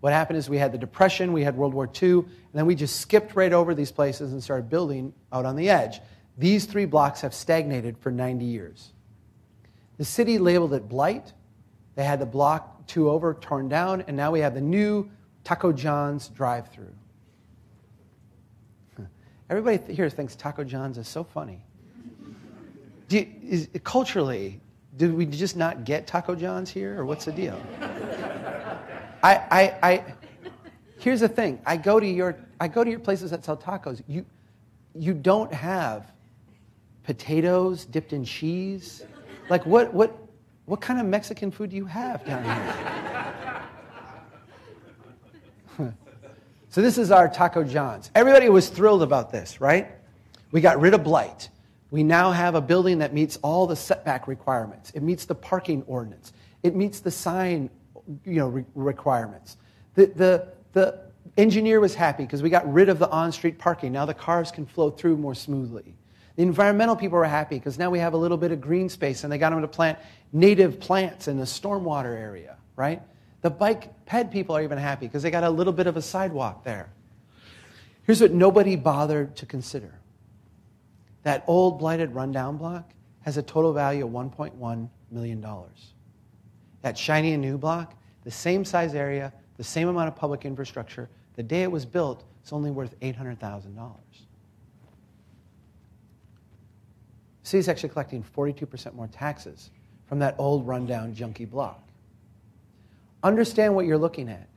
What happened is we had the Depression, we had World War Two, and then we just skipped right over these places and started building out on the edge. These three blocks have stagnated for ninety years. The city labeled it blight. They had the block two over torn down, and now we have the new Taco John's drive-through. Everybody th- here thinks Taco John's is so funny. Do, is, culturally, did we just not get Taco John's here, or what's the deal? I, I, I, here's the thing. I go to your, I go to your places that sell tacos. You, you don't have potatoes dipped in cheese. Like what, what, what kind of Mexican food do you have down here? So this is our Taco John's. Everybody was thrilled about this, right? We got rid of blight. We now have a building that meets all the setback requirements. It meets the parking ordinance. It meets the sign, you know, re- requirements. The, the, the engineer was happy because we got rid of the on-street parking. Now the cars can flow through more smoothly. The environmental people were happy because now we have a little bit of green space, and they got them to plant native plants in the stormwater area, right? The bike ped people are even happy because they got a little bit of a sidewalk there. Here's what nobody bothered to consider. That old blighted rundown block has a total value of one point one million dollars. That shiny and new block, the same size area, the same amount of public infrastructure, the day it was built, it's only worth eight hundred thousand dollars. The city's actually collecting forty-two percent more taxes from that old rundown junky block. Understand what you're looking at.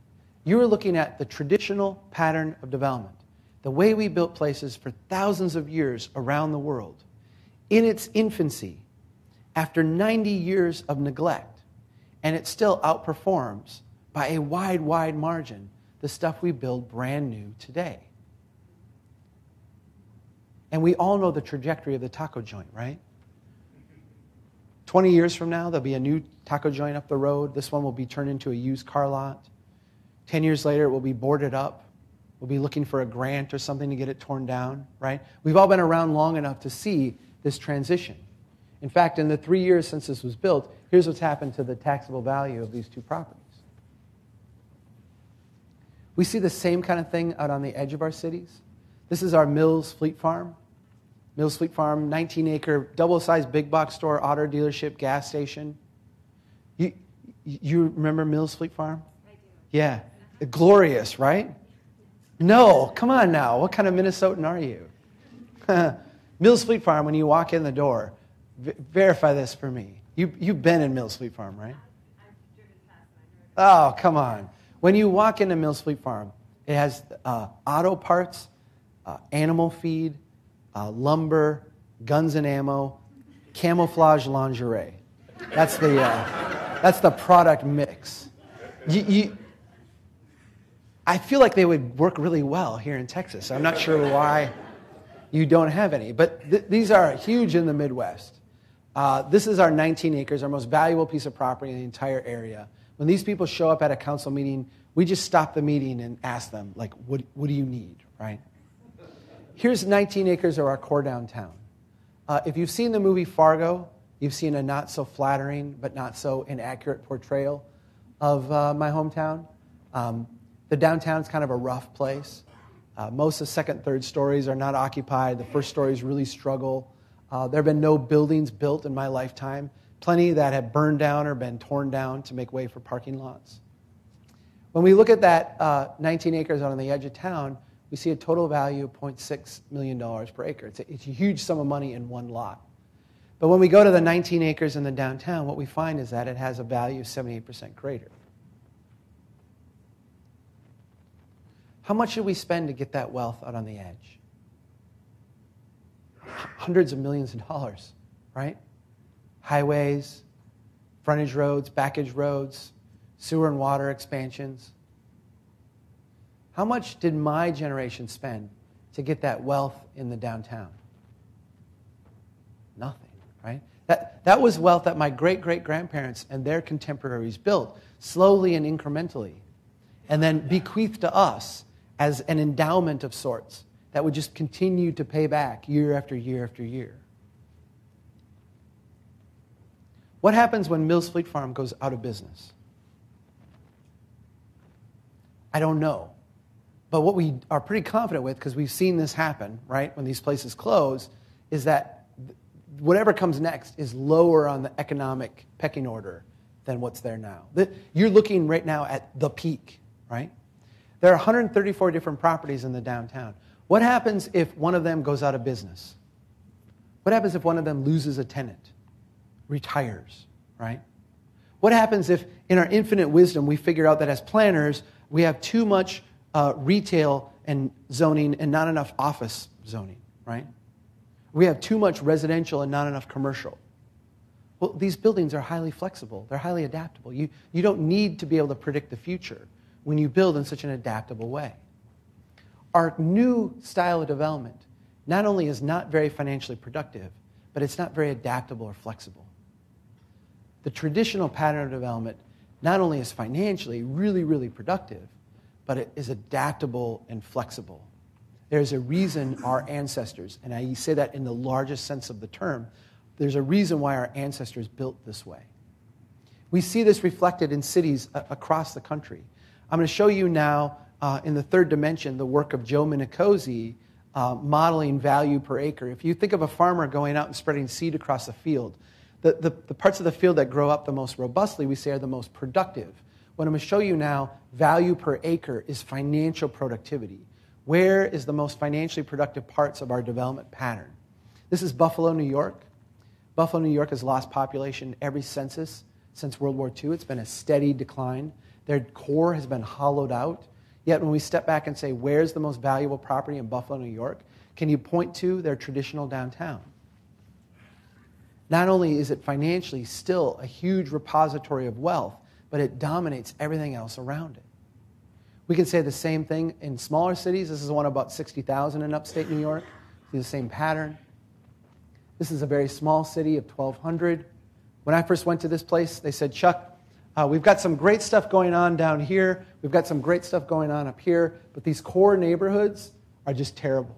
You are looking at the traditional pattern of development, the way we built places for thousands of years around the world. In its infancy, after ninety years of neglect, and it still outperforms by a wide, wide margin the stuff we build brand new today. And we all know the trajectory of the taco joint, right? twenty years from now, there'll be a new taco joint up the road. This one will be turned into a used car lot. Ten years later, it will be boarded up. We'll be looking for a grant or something to get it torn down, right? We've all been around long enough to see this transition. In fact, in the three years since this was built, here's what's happened to the taxable value of these two properties. We see the same kind of thing out on the edge of our cities. This is our Mills Fleet Farm. Mills Fleet Farm, nineteen acre, double-sized big box store, auto dealership, gas station. You, you remember Mills Fleet Farm? I do. Yeah. Glorious, right? No, come on now. What kind of Minnesotan are you? Mills Fleet Farm, when you walk in the door, v- verify this for me. You, you've been in Mills Fleet Farm, right? I've driven past. Oh, come on. When you walk into Mills Fleet Farm, it has uh, auto parts, uh, animal feed, Uh, lumber, guns and ammo, camouflage lingerie. That's the uh, that's the product mix. You, you, I feel like they would work really well here in Texas. I'm not sure why you don't have any, but th- these are huge in the Midwest. Uh, this is our nineteen acres, our most valuable piece of property in the entire area. When these people show up at a council meeting, we just stop the meeting and ask them, like, what, what do you need, right? Here's nineteen acres of our core downtown. Uh, if you've seen the movie Fargo, you've seen a not so flattering but not so inaccurate portrayal of uh, my hometown. Um, the downtown's kind of a rough place. Uh, most of the second, third stories are not occupied. The first stories really struggle. Uh, there have been no buildings built in my lifetime. Plenty that have burned down or been torn down to make way for parking lots. When we look at that uh, nineteen acres on the edge of town, we see a total value of zero point six million dollars per acre. It's a, it's a huge sum of money in one lot. But when we go to the nineteen acres in the downtown, what we find is that it has a value of seventy-eight percent greater. How much should we spend to get that wealth out on the edge? Hundreds of millions of dollars, right? Highways, frontage roads, backage roads, sewer and water expansions. How much did my generation spend to get that wealth in the downtown? Nothing, right? That, that was wealth that my great-great-grandparents and their contemporaries built slowly and incrementally and then bequeathed to us as an endowment of sorts that would just continue to pay back year after year after year. What happens when Mills Fleet Farm goes out of business? I don't know. But what we are pretty confident with, because we've seen this happen, right, when these places close, is that whatever comes next is lower on the economic pecking order than what's there now. You're looking right now at the peak, right? There are one hundred thirty-four different properties in the downtown. What happens if one of them goes out of business? What happens if one of them loses a tenant, retires, right? What happens if, in our infinite wisdom, we figure out that as planners, we have too much uh, retail and zoning and not enough office zoning, right? We have too much residential and not enough commercial. Well, these buildings are highly flexible. They're highly adaptable. You, you don't need to be able to predict the future when you build in such an adaptable way. Our new style of development not only is not very financially productive, but it's not very adaptable or flexible. The traditional pattern of development not only is financially really, really productive, but it is adaptable and flexible. There's a reason our ancestors, and I say that in the largest sense of the term, there's a reason why our ancestors built this way. We see this reflected in cities across the country. I'm going to show you now Uh, in the third dimension, the work of Joe Minicozzi uh, modeling value per acre. If you think of a farmer going out and spreading seed across the field, the, the, the parts of the field that grow up the most robustly we say are the most productive. What I'm going to show you now, value per acre, is financial productivity. Where is the most financially productive parts of our development pattern? This is Buffalo, New York. Buffalo, New York has lost population every census since World War Two. It's been a steady decline. Their core has been hollowed out. Yet when we step back and say, where's the most valuable property in Buffalo, New York, can you point to their traditional downtown? Not only is it financially still a huge repository of wealth, but it dominates everything else around it. We can say the same thing in smaller cities. This is one about sixty thousand in upstate New York. See the same pattern. This is a very small city of twelve hundred. When I first went to this place, they said, Chuck, Uh, we've got some great stuff going on down here. We've got some great stuff going on up here. But these core neighborhoods are just terrible.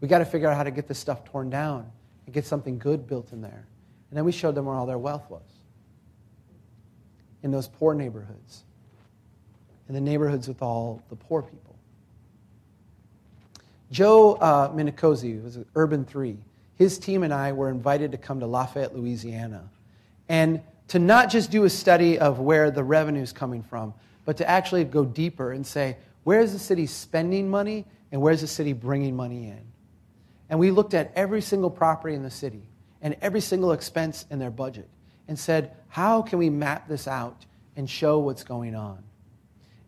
We've got to figure out how to get this stuff torn down and get something good built in there. And then we showed them where all their wealth was, in those poor neighborhoods, in the neighborhoods with all the poor people. Joe uh, Minicozzi was at Urban Three. His team and I were invited to come to Lafayette, Louisiana. And to not just do a study of where the revenue is coming from, but to actually go deeper and say, where is the city spending money and where is the city bringing money in? And we looked at every single property in the city and every single expense in their budget and said, how can we map this out and show what's going on?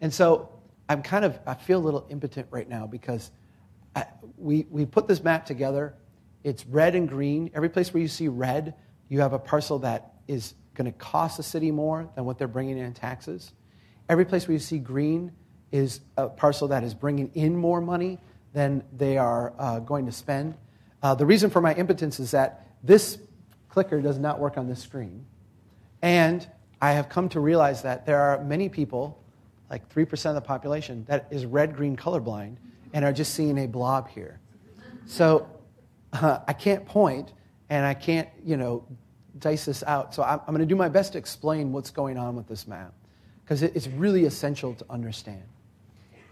And so I'm kind of, I feel a little impotent right now because I, we, we put this map together. It's red and green. Every place where you see red, you have a parcel that is going to cost the city more than what they're bringing in taxes. Every place where you see green is a parcel that is bringing in more money than they are uh, going to spend. Uh, the reason for my impotence is that this clicker does not work on this screen. And I have come to realize that there are many people, like three percent of the population, that is red-green colorblind and are just seeing a blob here. So uh, I can't point, and I can't, you know, dice this out. So I'm, I'm going to do my best to explain what's going on with this map, because it, it's really essential to understand.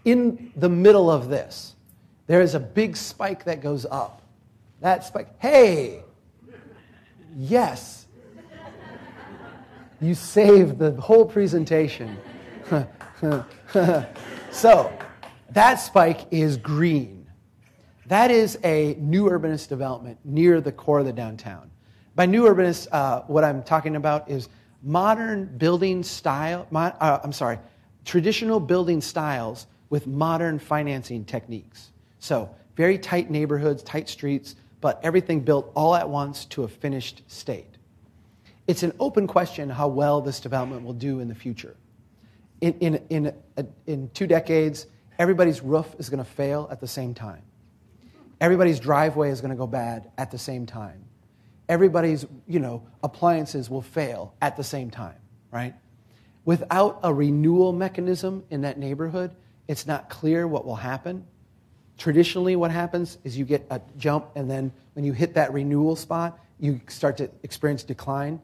In the middle of this, there is a big spike that goes up. That spike, hey, yes. You saved the whole presentation. So that spike is green. That is a new urbanist development near the core of the downtown. By new urbanist, uh, what I'm talking about is modern building style, mo- uh, I'm sorry, traditional building styles with modern financing techniques. So very tight neighborhoods, tight streets, but everything built all at once to a finished state. It's an open question how well this development will do in the future. In, in, in, in two decades, everybody's roof is going to fail at the same time. Everybody's driveway is going to go bad at the same time. Everybody's, you know, appliances will fail at the same time, right? Without a renewal mechanism in that neighborhood, it's not clear what will happen. Traditionally, what happens is you get a jump, and then when you hit that renewal spot, you start to experience decline.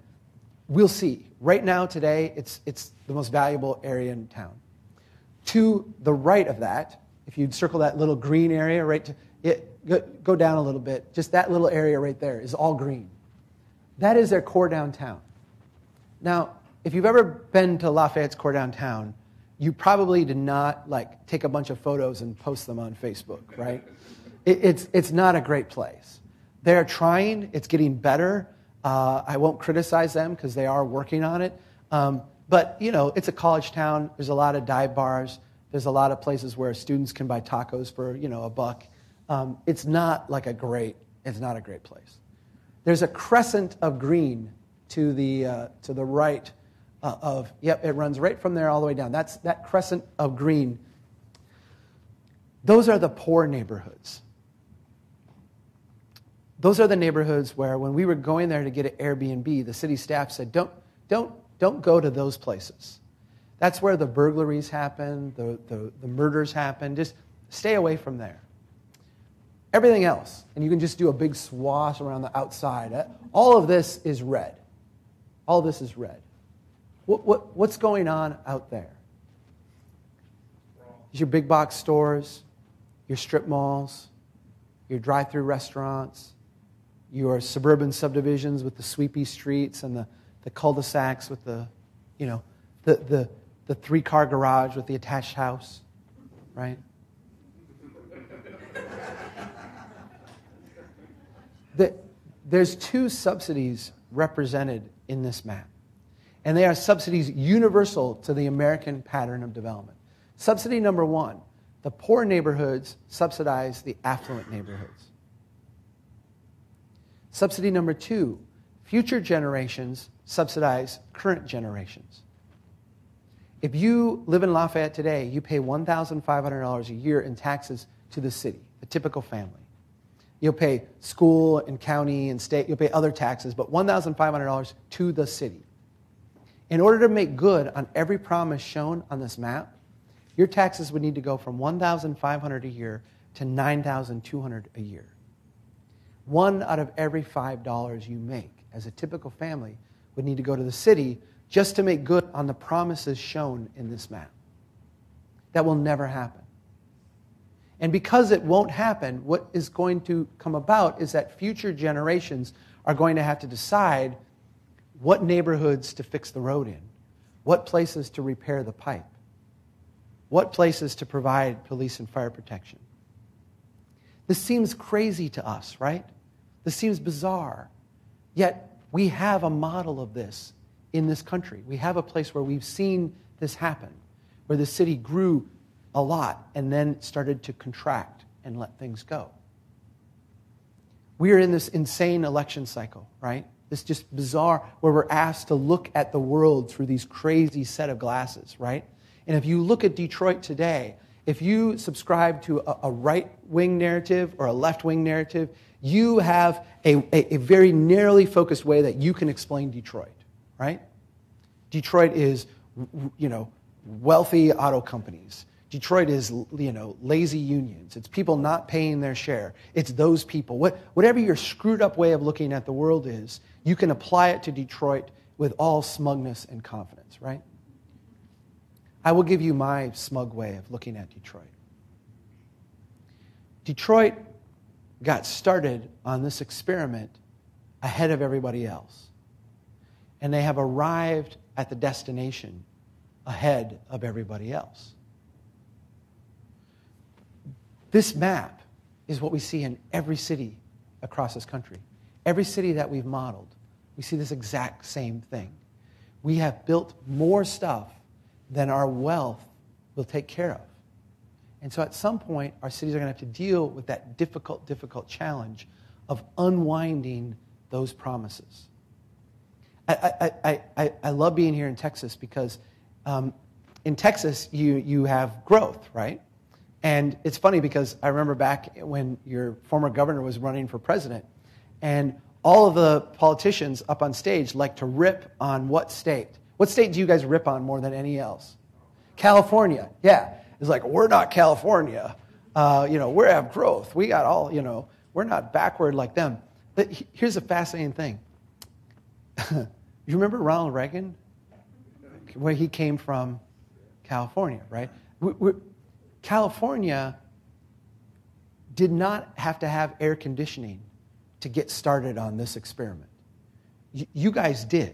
We'll see. Right now, today, it's, it's the most valuable area in town. To the right of that, if you'd circle that little green area, right, to, it, go, go down a little bit. Just that little area right there is all green. That is their core downtown. Now, if you've ever been to Lafayette's core downtown, you probably did not like take a bunch of photos and post them on Facebook, right? it, it's, it's not a great place. They're trying. It's getting better. Uh, I won't criticize them because they are working on it. Um, but, you know, it's a college town. There's a lot of dive bars. There's a lot of places where students can buy tacos for, you know, a buck. Um, it's not like a great, it's not a great place. There's a crescent of green to the, uh, to the right uh, of, yep, it runs right from there all the way down. That's that crescent of green. Those are the poor neighborhoods. Those are the neighborhoods where when we were going there to get an Airbnb, the city staff said, don't, don't, don't go to those places. That's where the burglaries happen, the, the, the murders happen. Just stay away from there. Everything else, and you can just do a big swath around the outside. All of this is red. All of this is red. What, what, what's going on out there? It's your big box stores, your strip malls, your drive-through restaurants, your suburban subdivisions with the sweepy streets and the, the cul-de-sacs with the, you know, the, the, the three-car garage with the attached house, right? the, there's two subsidies represented in this map, and they are subsidies universal to the American pattern of development. Subsidy number one, the poor neighborhoods subsidize the affluent neighborhoods. Subsidy number two, future generations subsidize current generations. If you live in Lafayette today, you pay fifteen hundred dollars a year in taxes to the city, a typical family. You'll pay school and county and state, you'll pay other taxes, but fifteen hundred dollars to the city. In order to make good on every promise shown on this map, your taxes would need to go from fifteen hundred dollars a year to nine thousand two hundred dollars a year. One out of every five dollars you make as a typical family would need to go to the city just to make good on the promises shown in this map. That will never happen. And because it won't happen, what is going to come about is that future generations are going to have to decide what neighborhoods to fix the road in, what places to repair the pipe, what places to provide police and fire protection. This seems crazy to us, right? This seems bizarre. Yet we have a model of this in this country. We have a place where we've seen this happen, where the city grew a lot and then started to contract and let things go. We are in this insane election cycle, right? This just bizarre, where we're asked to look at the world through these crazy set of glasses, right? And if you look at Detroit today, if you subscribe to a, a right-wing narrative or a left-wing narrative, you have a, a, a very narrowly focused way that you can explain Detroit, right? Detroit is, you know, wealthy auto companies. Detroit is, you know, lazy unions. It's people not paying their share. It's those people. What, whatever your screwed up way of looking at the world is, you can apply it to Detroit with all smugness and confidence, right? I will give you my smug way of looking at Detroit. Detroit got started on this experiment ahead of everybody else. And they have arrived at the destination ahead of everybody else. This map is what we see in every city across this country. Every city that we've modeled, we see this exact same thing. We have built more stuff than our wealth will take care of. And so at some point, our cities are going to have to deal with that difficult, difficult challenge of unwinding those promises. I, I, I, I love being here in Texas because um, in Texas, you, you have growth, right? And it's funny because I remember back when your former governor was running for president, and all of the politicians up on stage like to rip on what state? What state do you guys rip on more than any else? California, yeah. It's like, we're not California. Uh, you know, we have growth. We got all, you know, we're not backward like them. But here's a fascinating thing. You remember Ronald Reagan? Where he came from, California, right? We, we, California did not have to have air conditioning to get started on this experiment. You, you guys did.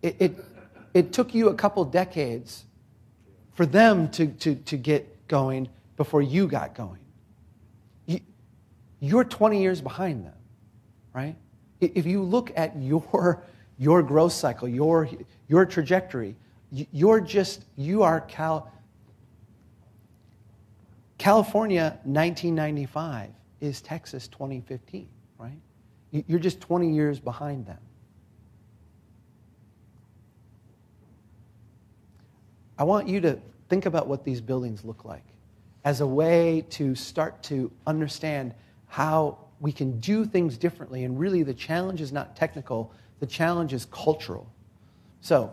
It, it, it took you a couple decades for them to, to, to get going before you got going. You, you're twenty years behind them, right? If you look at your, your growth cycle, your, your trajectory, you're just, you are Cal... California nineteen ninety-five is Texas twenty fifteen, right? You're just twenty years behind them. I want you to think about what these buildings look like as a way to start to understand how we can do things differently. And really, the challenge is not technical. The challenge is cultural. So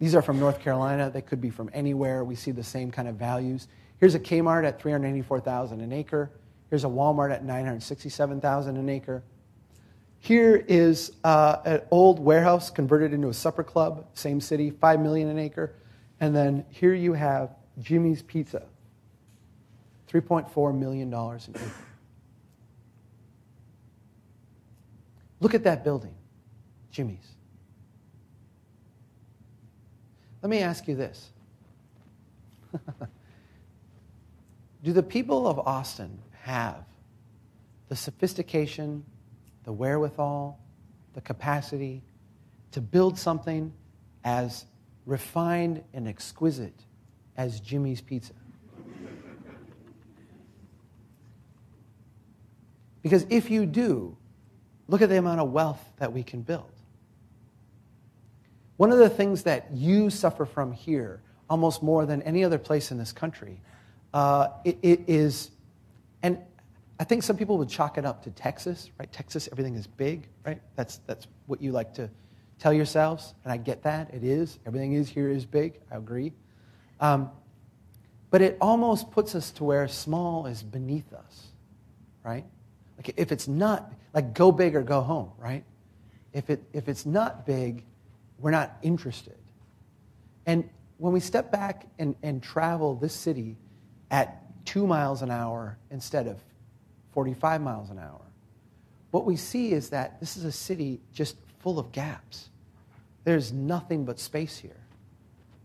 these are from North Carolina. They could be from anywhere. We see the same kind of values. Here's a Kmart at three hundred eighty-four thousand dollars an acre. Here's a Walmart at nine hundred sixty-seven thousand dollars an acre. Here is uh, an old warehouse converted into a supper club, same city, five million dollars an acre. And then here you have Jimmy's Pizza, three point four million dollars an acre. Look at that building, Jimmy's. Let me ask you this. Do the people of Austin have the sophistication, the wherewithal, the capacity to build something as refined and exquisite as Jimmy's Pizza? Because if you do, look at the amount of wealth that we can build. One of the things that you suffer from here, almost more than any other place in this country, Uh, it, it is, and I think some people would chalk it up to Texas, right? Texas, everything is big, right? That's that's what you like to tell yourselves, and I get that. It is. Everything is here is big. I agree. Um, but it almost puts us to where small is beneath us, right? Like if it's not, like go big or go home, right? If it if it's not big, we're not interested. And when we step back and, and travel this city at two miles an hour instead of forty-five miles an hour, what we see is that this is a city just full of gaps. There's nothing but space here.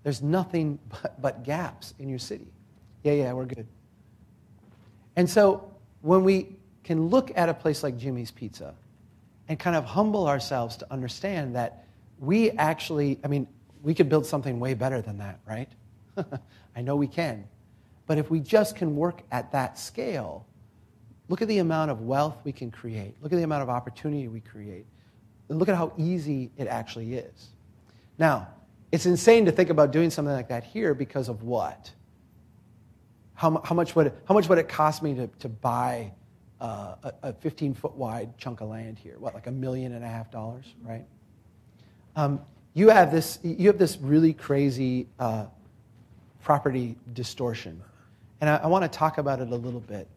There's nothing but, but gaps in your city. Yeah, yeah, we're good. And so when we can look at a place like Jimmy's Pizza and kind of humble ourselves to understand that we actually, I mean, we could build something way better than that, right? I know we can. But if we just can work at that scale, look at the amount of wealth we can create. Look at the amount of opportunity we create. And look at how easy it actually is. Now, it's insane to think about doing something like that here because of what? how, how much would it, how much would it cost me to to buy uh, a fifteen foot wide chunk of land here? What, like a million and a half dollars, right? Um, you have this you have this really crazy uh, property distortion, and I, I want to talk about it a little bit.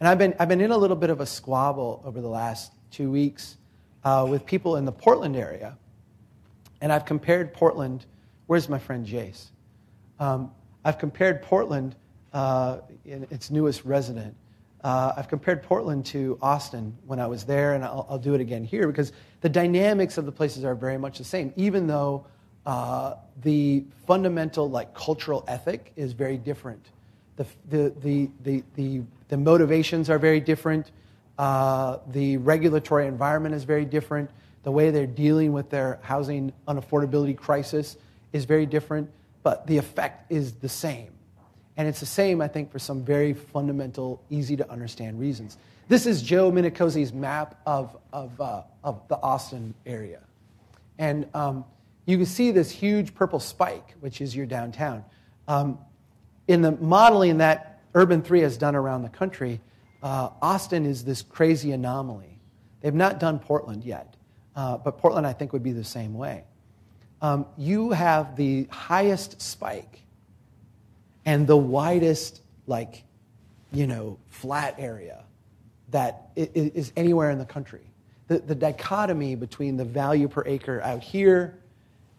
And I've been I've been in a little bit of a squabble over the last two weeks uh, with people in the Portland area, and I've compared Portland. Where's my friend Jace? Um, I've compared Portland, uh, in its newest resident. Uh, I've compared Portland to Austin when I was there, and I'll, I'll do it again here because the dynamics of the places are very much the same, even though uh, the fundamental like cultural ethic is very different. The the the the the, the motivations are very different. Uh, the regulatory environment is very different. The way they're dealing with their housing unaffordability crisis is very different, but the effect is the same. And it's the same, I think, for some very fundamental, easy-to-understand reasons. This is Joe Minicozzi's map of of, uh, of the Austin area. And um, you can see this huge purple spike, which is your downtown. Um, in the modeling that Urban Three has done around the country, uh, Austin is this crazy anomaly. They've not done Portland yet, uh, but Portland, I think, would be the same way. Um, you have the highest spike and the widest, like, you know, flat area that is anywhere in the country. The, the dichotomy between the value per acre out here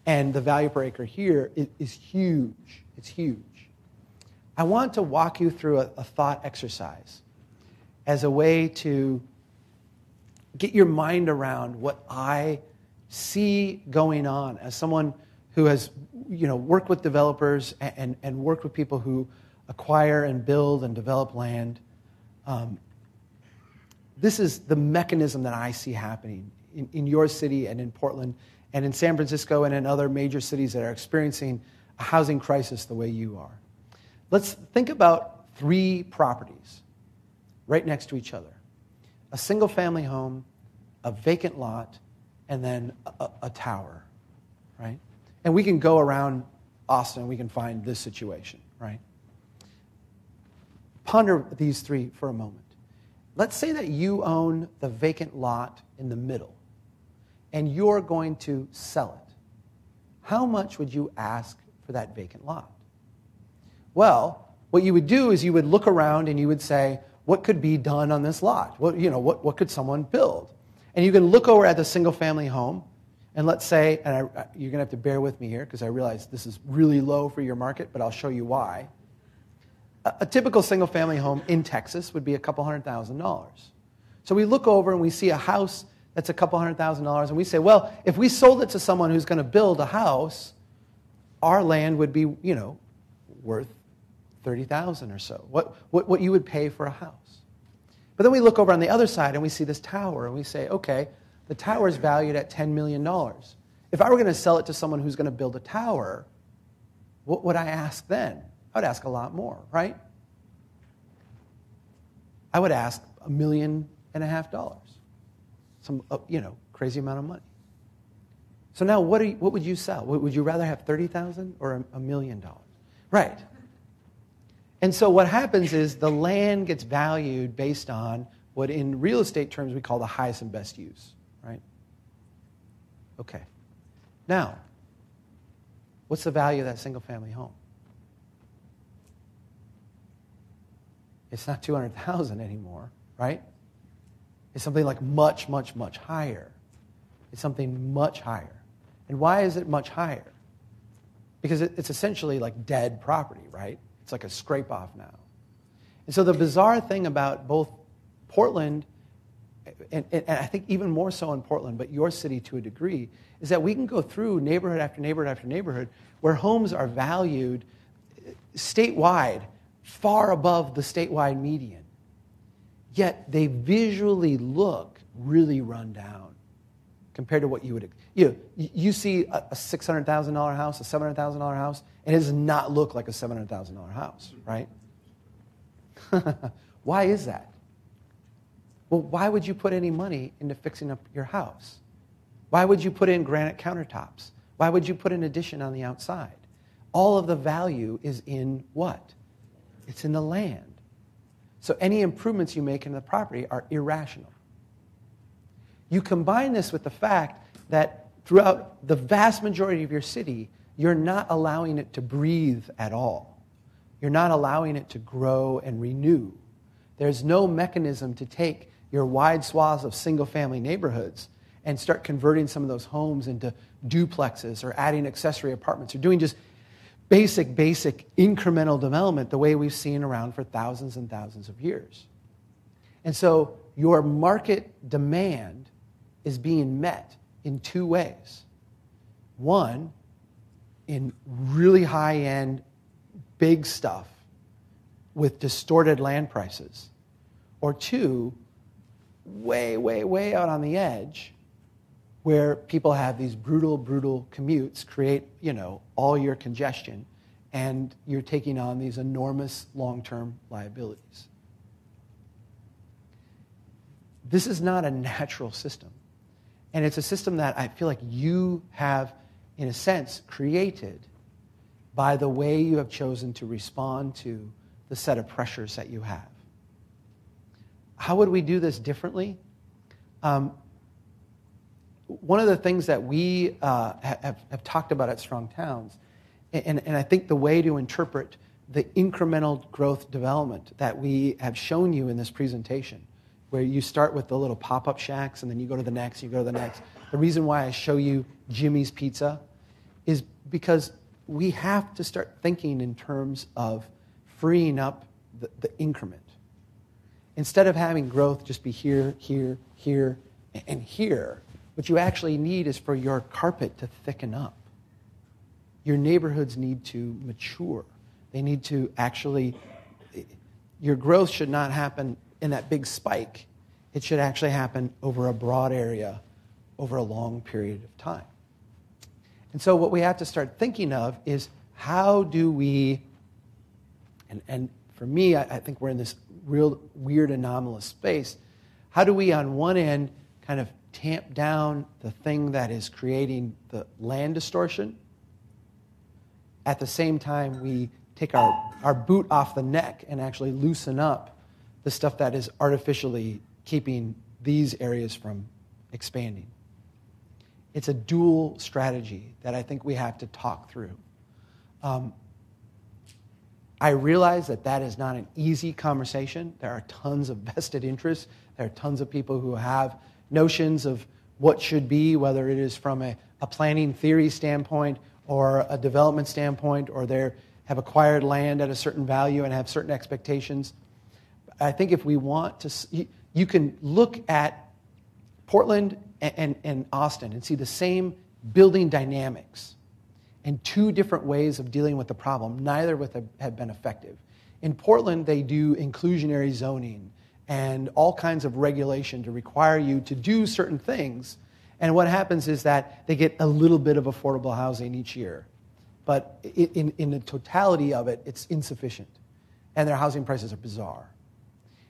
and the value per acre here is, is huge. It's huge. I want to walk you through a, a thought exercise as a way to get your mind around what I see going on as someone who has, you know, worked with developers and, and, and worked with people who acquire and build and develop land. Um, this is the mechanism that I see happening in, in your city and in Portland and in San Francisco and in other major cities that are experiencing a housing crisis the way you are. Let's think about three properties right next to each other. A single-family home, a vacant lot, and then a, a tower, right? And we can go around Austin and we can find this situation, right? Ponder these three for a moment. Let's say that you own the vacant lot in the middle and you're going to sell it. How much would you ask for that vacant lot? Well, what you would do is you would look around and you would say, what could be done on this lot? What, you know, what, what could someone build? And you can look over at the single-family home, and let's say, and I, you're going to have to bear with me here because I realize this is really low for your market, but I'll show you why. A, a typical single-family home in Texas would be a couple hundred thousand dollars. So we look over and we see a house that's a couple hundred thousand dollars, and we say, well, if we sold it to someone who's going to build a house, our land would be, you know, worth thirty thousand dollars or so, what, what, what you would pay for a house. But then we look over on the other side and we see this tower and we say, okay, the tower is valued at ten million dollars. If I were going to sell it to someone who's going to build a tower, what would I ask then? I would ask a lot more, right? I would ask a million and a half dollars. Some, you know, crazy amount of money. So now what, are you, what would you sell? Would you rather have thirty thousand dollars or a million dollars? Right. And so what happens is the land gets valued based on what in real estate terms we call the highest and best use, right? Okay. Now, what's the value of that single-family home? It's not two hundred thousand dollars anymore, right? It's something like much, much, much higher. It's something much higher. And why is it much higher? Because it's essentially like dead property, right? It's like a scrape-off now. And so the bizarre thing about both Portland, and, and I think even more so in Portland, but your city to a degree, is that we can go through neighborhood after neighborhood after neighborhood where homes are valued statewide, far above the statewide median. Yet they visually look really run down compared to what you would... You know, you see a six hundred thousand dollars house, a seven hundred thousand dollars house, and it does not look like a seven hundred thousand dollars house, right? Why is that? Well, why would you put any money into fixing up your house? Why would you put in granite countertops? Why would you put an addition on the outside? All of the value is in what? It's in the land. So any improvements you make in the property are irrational. You combine this with the fact that throughout the vast majority of your city, you're not allowing it to breathe at all. You're not allowing it to grow and renew. There's no mechanism to take your wide swaths of single-family neighborhoods and start converting some of those homes into duplexes or adding accessory apartments or doing just basic, basic incremental development the way we've seen around for thousands and thousands of years. And so your market demand is being met in two ways. One, in really high-end, big stuff with distorted land prices. Or two, way, way, way out on the edge where people have these brutal, brutal commutes, create, you know, all your congestion, and you're taking on these enormous long-term liabilities. This is not a natural system. And it's a system that I feel like you have, in a sense, created by the way you have chosen to respond to the set of pressures that you have. How would we do this differently? Um, one of the things that we uh, have, have talked about at Strong Towns, and, and I think the way to interpret the incremental growth development that we have shown you in this presentation, where you start with the little pop-up shacks, and then you go to the next, you go to the next. The reason why I show you Jimmy's Pizza is because we have to start thinking in terms of freeing up the, the increment. Instead of having growth just be here, here, here, and here, what you actually need is for your carpet to thicken up. Your neighborhoods need to mature. They need to actually, your growth should not happen in that big spike. It should actually happen over a broad area over a long period of time. And so what we have to start thinking of is how do we, and, and for me, I, I think we're in this real weird anomalous space, how do we on one end kind of tamp down the thing that is creating the land distortion? At the same time, we take our, our boot off the neck and actually loosen up the stuff that is artificially keeping these areas from expanding. It's a dual strategy that I think we have to talk through. Um, I realize that that is not an easy conversation. There are tons of vested interests. There are tons of people who have notions of what should be, whether it is from a, a planning theory standpoint or a development standpoint, or they have acquired land at a certain value and have certain expectations. I think if we want to, you can look at Portland and, and, and Austin and see the same building dynamics and two different ways of dealing with the problem, neither with have, have been effective. In Portland, they do inclusionary zoning and all kinds of regulation to require you to do certain things. And what happens is that they get a little bit of affordable housing each year. But in, in the totality of it, it's insufficient. And their housing prices are bizarre.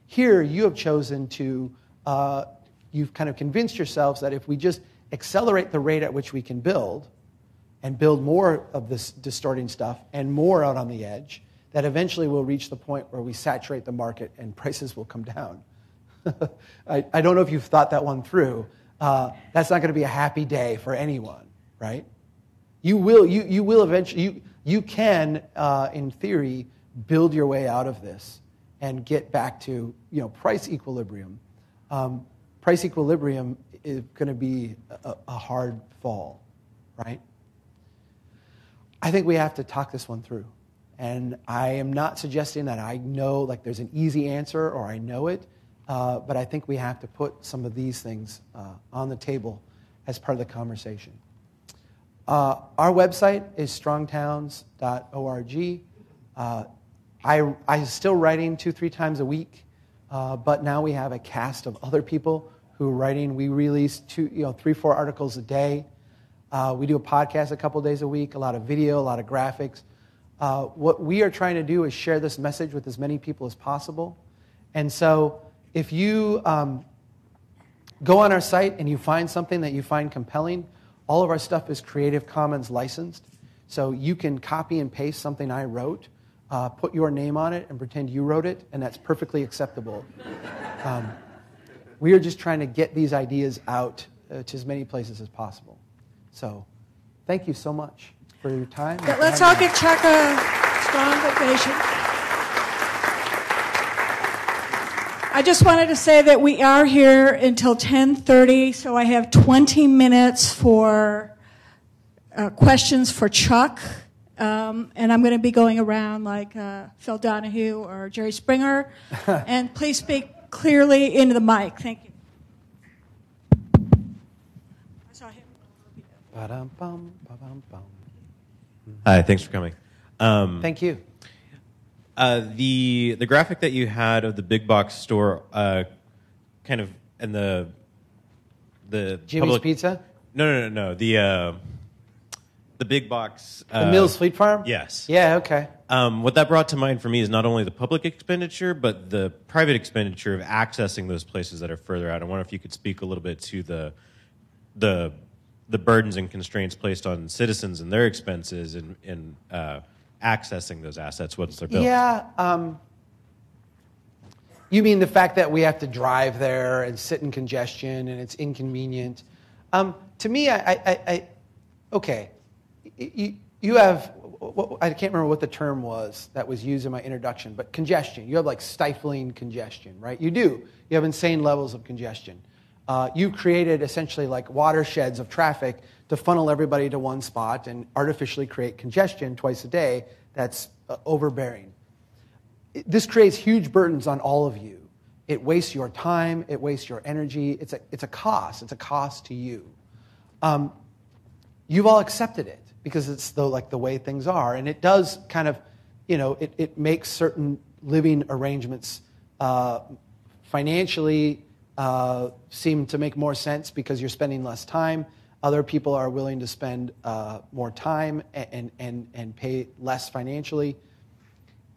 Here, you have chosen to, uh, you've kind of convinced yourselves that if we just accelerate the rate at which we can build and build more of this distorting stuff and more out on the edge, that eventually we'll reach the point where we saturate the market and prices will come down. I, I don't know if you've thought that one through. Uh, that's not going to be a happy day for anyone, right? You will, you, you will eventually, you, you can, uh, in theory, build your way out of this and get back to, you know, price equilibrium. Um, price equilibrium is going to be a, a hard fall, right? I think we have to talk this one through. And I am not suggesting that I know, like, there's an easy answer or I know it, uh, but I think we have to put some of these things uh, on the table as part of the conversation. Uh, our website is strong towns dot org. Uh, I, I'm still writing two, three times a week, uh, but now we have a cast of other people who are writing. We release two, you know, three, four articles a day. Uh, we do a podcast a couple days a week, a lot of video, a lot of graphics. Uh, what we are trying to do is share this message with as many people as possible. And so if you um, go on our site and you find something that you find compelling, all of our stuff is Creative Commons licensed. So you can copy and paste something I wrote. uh, put your name on it and pretend you wrote it, and that's perfectly acceptable. Um, we are just trying to get these ideas out uh, to as many places as possible. So thank you so much for your time. But let's all give Chuck a strong ovation. I just wanted to say that we are here until ten thirty, so I have twenty minutes for uh, questions for Chuck. Um, and I'm going to be going around like uh, Phil Donahue or Jerry Springer. And please speak clearly into the mic. Thank you. I saw him. Hi, thanks for coming. Um, Thank you. Uh, the the graphic that you had of the big box store, uh, kind of, and the the Jimmy's public, Pizza. No, no, no, no. The uh, the big box. Uh, the Mills Fleet Farm. Yes. Yeah. Okay. Um, what that brought to mind for me is not only the public expenditure, but the private expenditure of accessing those places that are further out. I wonder if you could speak a little bit to the the the burdens and constraints placed on citizens and their expenses and and. Uh, accessing those assets once they're built. Yeah. Um, you mean the fact that we have to drive there and sit in congestion and it's inconvenient? Um, to me, I, I, I okay, you, you have, I can't remember what the term was that was used in my introduction, but congestion. You have like stifling congestion, right? You do. You have insane levels of congestion. Uh, you created essentially like watersheds of traffic to funnel everybody to one spot and artificially create congestion twice a day that's uh, overbearing. It, this creates huge burdens on all of you. It wastes your time. It wastes your energy. It's a, it's a cost. It's a cost to you. Um, you've all accepted it because it's the, like, the way things are. And it does kind of, you know, it, it makes certain living arrangements uh, financially Uh, seem to make more sense because you're spending less time. Other people are willing to spend uh, more time and, and, and pay less financially.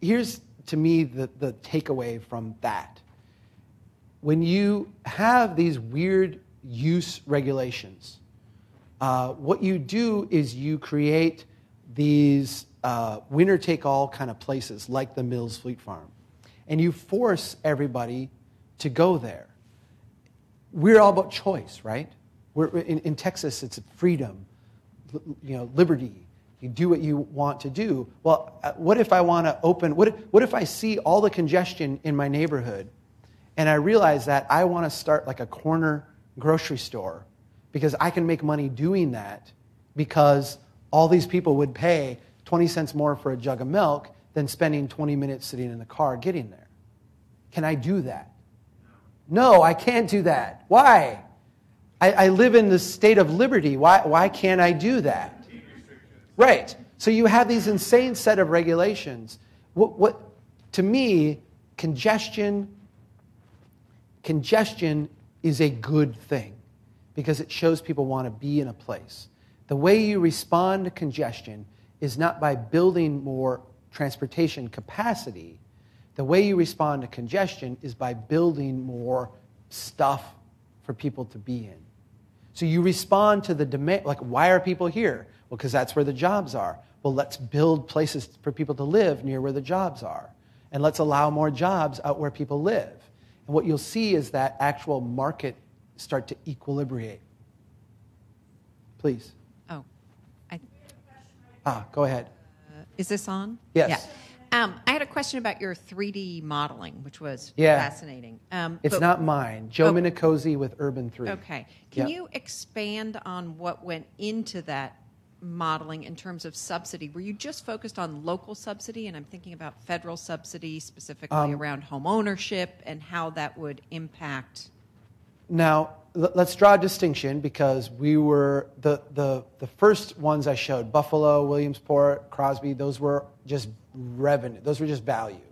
Here's, to me, the, the takeaway from that. When you have these weird use regulations, uh, what you do is you create these uh, winner-take-all kind of places like the Mills Fleet Farm, and you force everybody to go there. We're all about choice, right? We're, in, in Texas, it's freedom, you know, liberty. You do what you want to do. Well, what if I want to open? What if, what if I see all the congestion in my neighborhood, and I realize that I want to start like a corner grocery store because I can make money doing that because all these people would pay twenty cents more for a jug of milk than spending twenty minutes sitting in the car getting there. Can I do that? No, I can't do that. Why? I, I live in the state of liberty. Why, why can't I do that? Right. So you have these insane set of regulations. What, what, to me, congestion, congestion is a good thing because it shows people want to be in a place. The way you respond to congestion is not by building more transportation capacity. The way you respond to congestion is by building more stuff for people to be in. So you respond to the demand, like, why are people here? Well, because that's where the jobs are. Well, let's build places for people to live near where the jobs are. And let's allow more jobs out where people live. And what you'll see is that actual market start to equilibrate. Please. Oh. I... Ah, go ahead. Uh, is this on? Yes. Yeah. Um, I had a question about your three D modeling, which was yeah. fascinating. Um, it's but, not mine. Joe okay. Minicozzi with Urban Three. Okay. Can yep. you expand on what went into that modeling in terms of subsidy? Were you just focused on local subsidy? And I'm thinking about federal subsidy, specifically um, around home ownership and how that would impact. Now, l- let's draw a distinction because we were, the, the, the first ones I showed, Buffalo, Williamsport, Crosby, those were just revenue. Those were just value.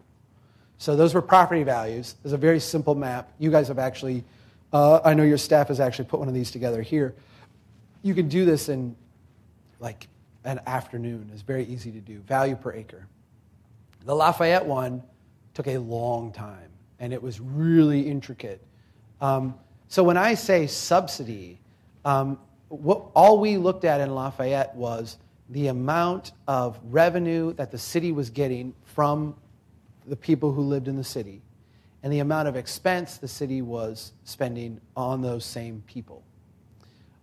So those were property values. It's a very simple map. You guys have actually, uh, I know your staff has actually put one of these together here. You can do this in like an afternoon. It's very easy to do. Value per acre. The Lafayette one took a long time, and it was really intricate. Um, so when I say subsidy, um, what all we looked at in Lafayette was the amount of revenue that the city was getting from the people who lived in the city and the amount of expense the city was spending on those same people.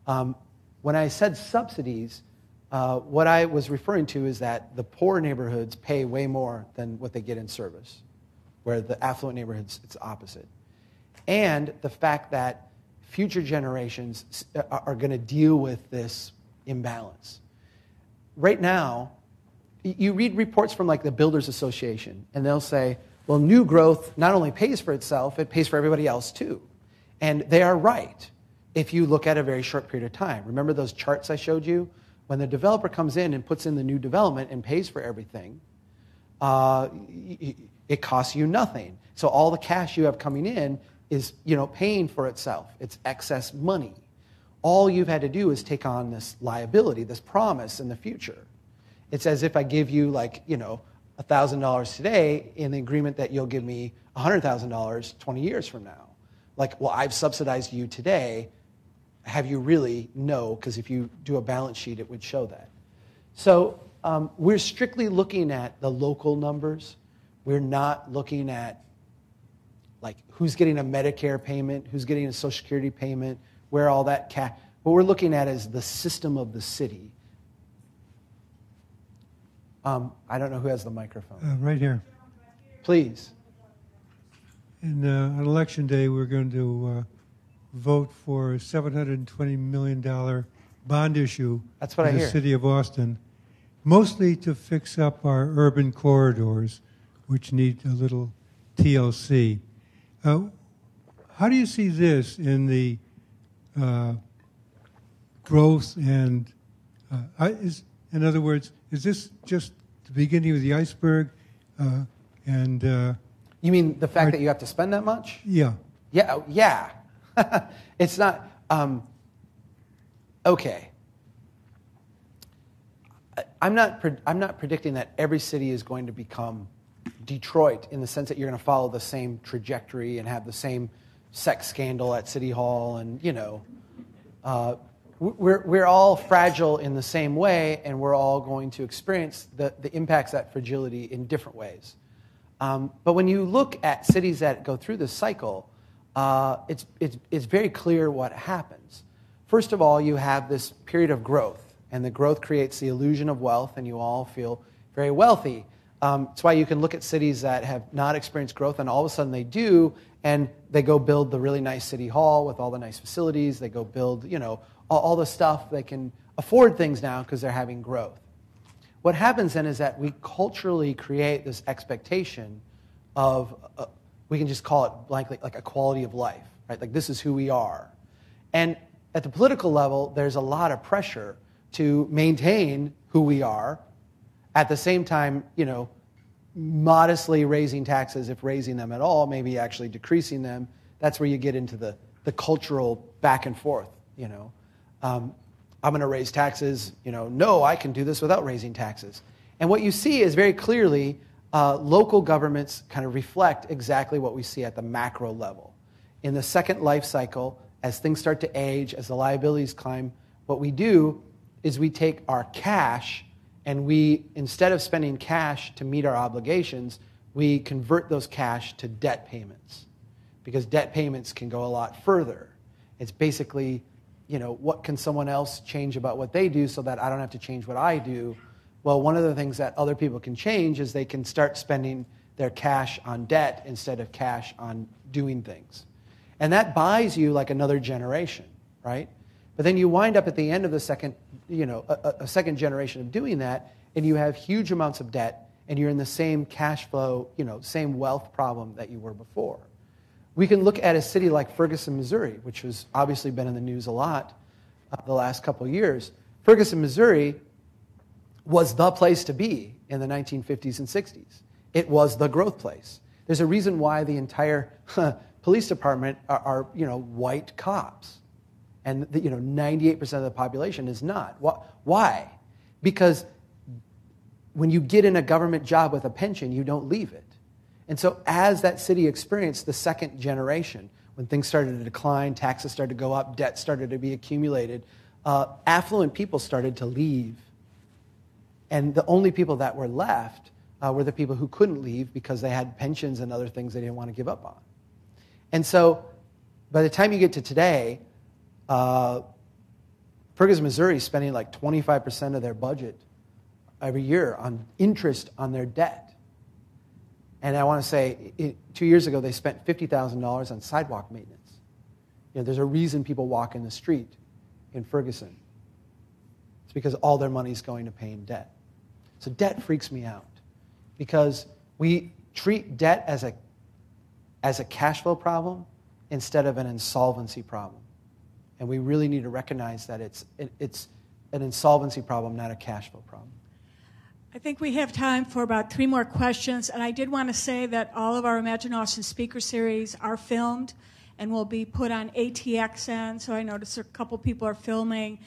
Um, when I said subsidies, uh, what I was referring to is that the poor neighborhoods pay way more than what they get in service, where the affluent neighborhoods, it's opposite. And the fact that future generations are going to deal with this imbalance. Right now, you read reports from like the Builders Association, and they'll say, well, new growth not only pays for itself, it pays for everybody else too. And they are right if you look at a very short period of time. Remember those charts I showed you? When the developer comes in and puts in the new development and pays for everything, uh, it costs you nothing. So all the cash you have coming in is, you know, paying for itself. It's excess money. All you've had to do is take on this liability, this promise in the future. It's as if I give you, like, you know, one thousand dollars today in the agreement that you'll give me one hundred thousand dollars twenty years from now. Like, well, I've subsidized you today. Have you really? No, because if you do a balance sheet, it would show that. So um, we're strictly looking at the local numbers. We're not looking at, like, who's getting a Medicare payment, who's getting a Social Security payment, where all that cash. What we're looking at is the system of the city. Um, I don't know who has the microphone. Uh, right here. Please. In, uh, on election day, we're going to uh, vote for a seven hundred twenty million dollars bond issue That's what in I the hear. City of Austin, mostly to fix up our urban corridors, which need a little T L C. Uh, how do you see this in the uh, growth and, uh, is, in other words, is this just the beginning of the iceberg? Uh, and uh, You mean the fact are, that you have to spend that much? Yeah. Yeah. Yeah. It's not. Um, okay. I, I'm not. Pre- I'm not predicting that every city is going to become Detroit in the sense that you're going to follow the same trajectory and have the same sex scandal at City Hall, and you know. Uh, We're, we're all fragile in the same way, and we're all going to experience the, the impacts of that fragility in different ways. Um, but when you look at cities that go through this cycle, uh, it's, it's, it's very clear what happens. First of all, you have this period of growth, and the growth creates the illusion of wealth, and you all feel very wealthy. Um, that's why you can look at cities that have not experienced growth, and all of a sudden they do, and they go build the really nice city hall with all the nice facilities. They go build, you know, all the stuff. They can afford things now because they're having growth. What happens then is that we culturally create this expectation of, uh, we can just call it blankly, like a quality of life, right? Like, this is who we are. And at the political level, there's a lot of pressure to maintain who we are, at the same time, you know, modestly raising taxes, if raising them at all, maybe actually decreasing them. That's where you get into the, the cultural back and forth, you know. Um, I'm going to raise taxes. You know, no, I can do this without raising taxes. And what you see is very clearly uh, local governments kind of reflect exactly what we see at the macro level. In the second life cycle, as things start to age, as the liabilities climb, what we do is we take our cash and we, instead of spending cash to meet our obligations, we convert those cash to debt payments, because debt payments can go a lot further. It's basically, you know, what can someone else change about what they do so that I don't have to change what I do? Well, one of the things that other people can change is they can start spending their cash on debt instead of cash on doing things. And that buys you like another generation, right? But then you wind up at the end of the second, you know, a, a second generation of doing that, and you have huge amounts of debt, and you're in the same cash flow, you know, same wealth problem that you were before. We can look at a city like Ferguson, Missouri, which has obviously been in the news a lot uh, the last couple of years. Ferguson, Missouri was the place to be in the nineteen fifties and sixties. It was the growth place. There's a reason why the entire police department are, are, you know, white cops. And the, you know, ninety-eight percent of the population is not. Why? Because when you get in a government job with a pension, you don't leave it. And so as that city experienced the second generation, when things started to decline, taxes started to go up, debt started to be accumulated, uh, affluent people started to leave And the only people that were left uh, were the people who couldn't leave because they had pensions and other things they didn't want to give up on. And so by the time you get to today, uh, Ferguson, Missouri is spending like twenty-five percent of their budget every year on interest on their debt. And I want to say, it, two years ago, they spent fifty thousand dollars on sidewalk maintenance. You know, there's a reason people walk in the street in Ferguson. It's because all their money's going to paying debt. So debt freaks me out because we treat debt as a, as a cash flow problem instead of an insolvency problem. And we really need to recognize that it's, it, it's an insolvency problem, not a cash flow problem. I think we have time for about three more questions. And I did want to say that all of our Imagine Austin speaker series are filmed and will be put on A T X N. So I noticed a couple people are filming.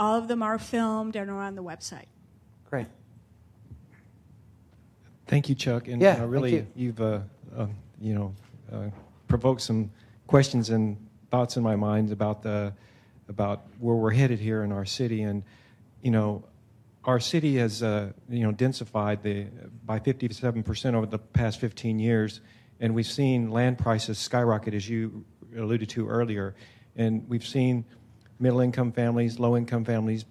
All of them are filmed and are on the website. Great. Thank you, Chuck. And yeah, uh, really, you. you've uh, uh, you know uh, provoked some questions and thoughts in my mind about the about where we're headed here in our city. And you know, our city has uh, you know densified the by fifty-seven percent over the past fifteen years, and we've seen land prices skyrocket, as you alluded to earlier, and we've seen middle-income families, low-income families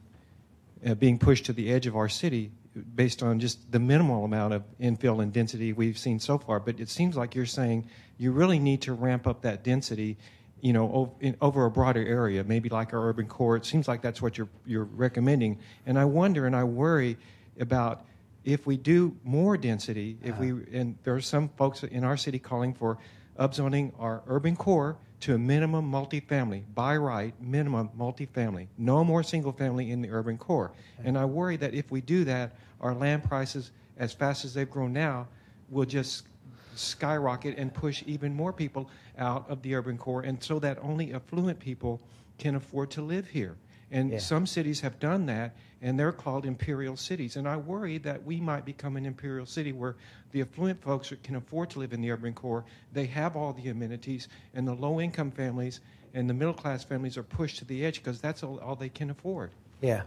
uh, being pushed to the edge of our city based on just the minimal amount of infill and density we've seen so far. But it seems like you're saying you really need to ramp up that density, you know, over, in, over a broader area, maybe like our urban core. It seems like that's what you're you're recommending. And I wonder and I worry about if we do more density, if we and there are some folks in our city calling for upzoning our urban core to a minimum multifamily, by right, minimum multifamily. No more single family in the urban core. And I worry that if we do that, our land prices, as fast as they've grown now, will just skyrocket and push even more people out of the urban core, and so that only affluent people can afford to live here. And yeah. some cities have done that, and they're called imperial cities. And I worry that we might become an imperial city where the affluent folks can afford to live in the urban core. They have all the amenities, and the low-income families and the middle-class families are pushed to the edge because that's all, all they can afford. Yeah.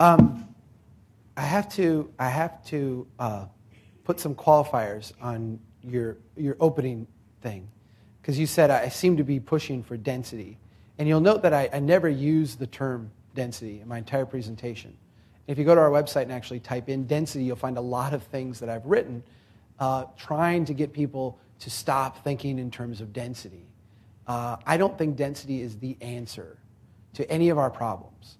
Um, I have to I have to uh, put some qualifiers on your your opening thing, because you said I seem to be pushing for density. And you'll note that I, I never use the term density in my entire presentation. If you go to our website and actually type in density, you'll find a lot of things that I've written uh, trying to get people to stop thinking in terms of density. Uh, I don't think density is the answer to any of our problems.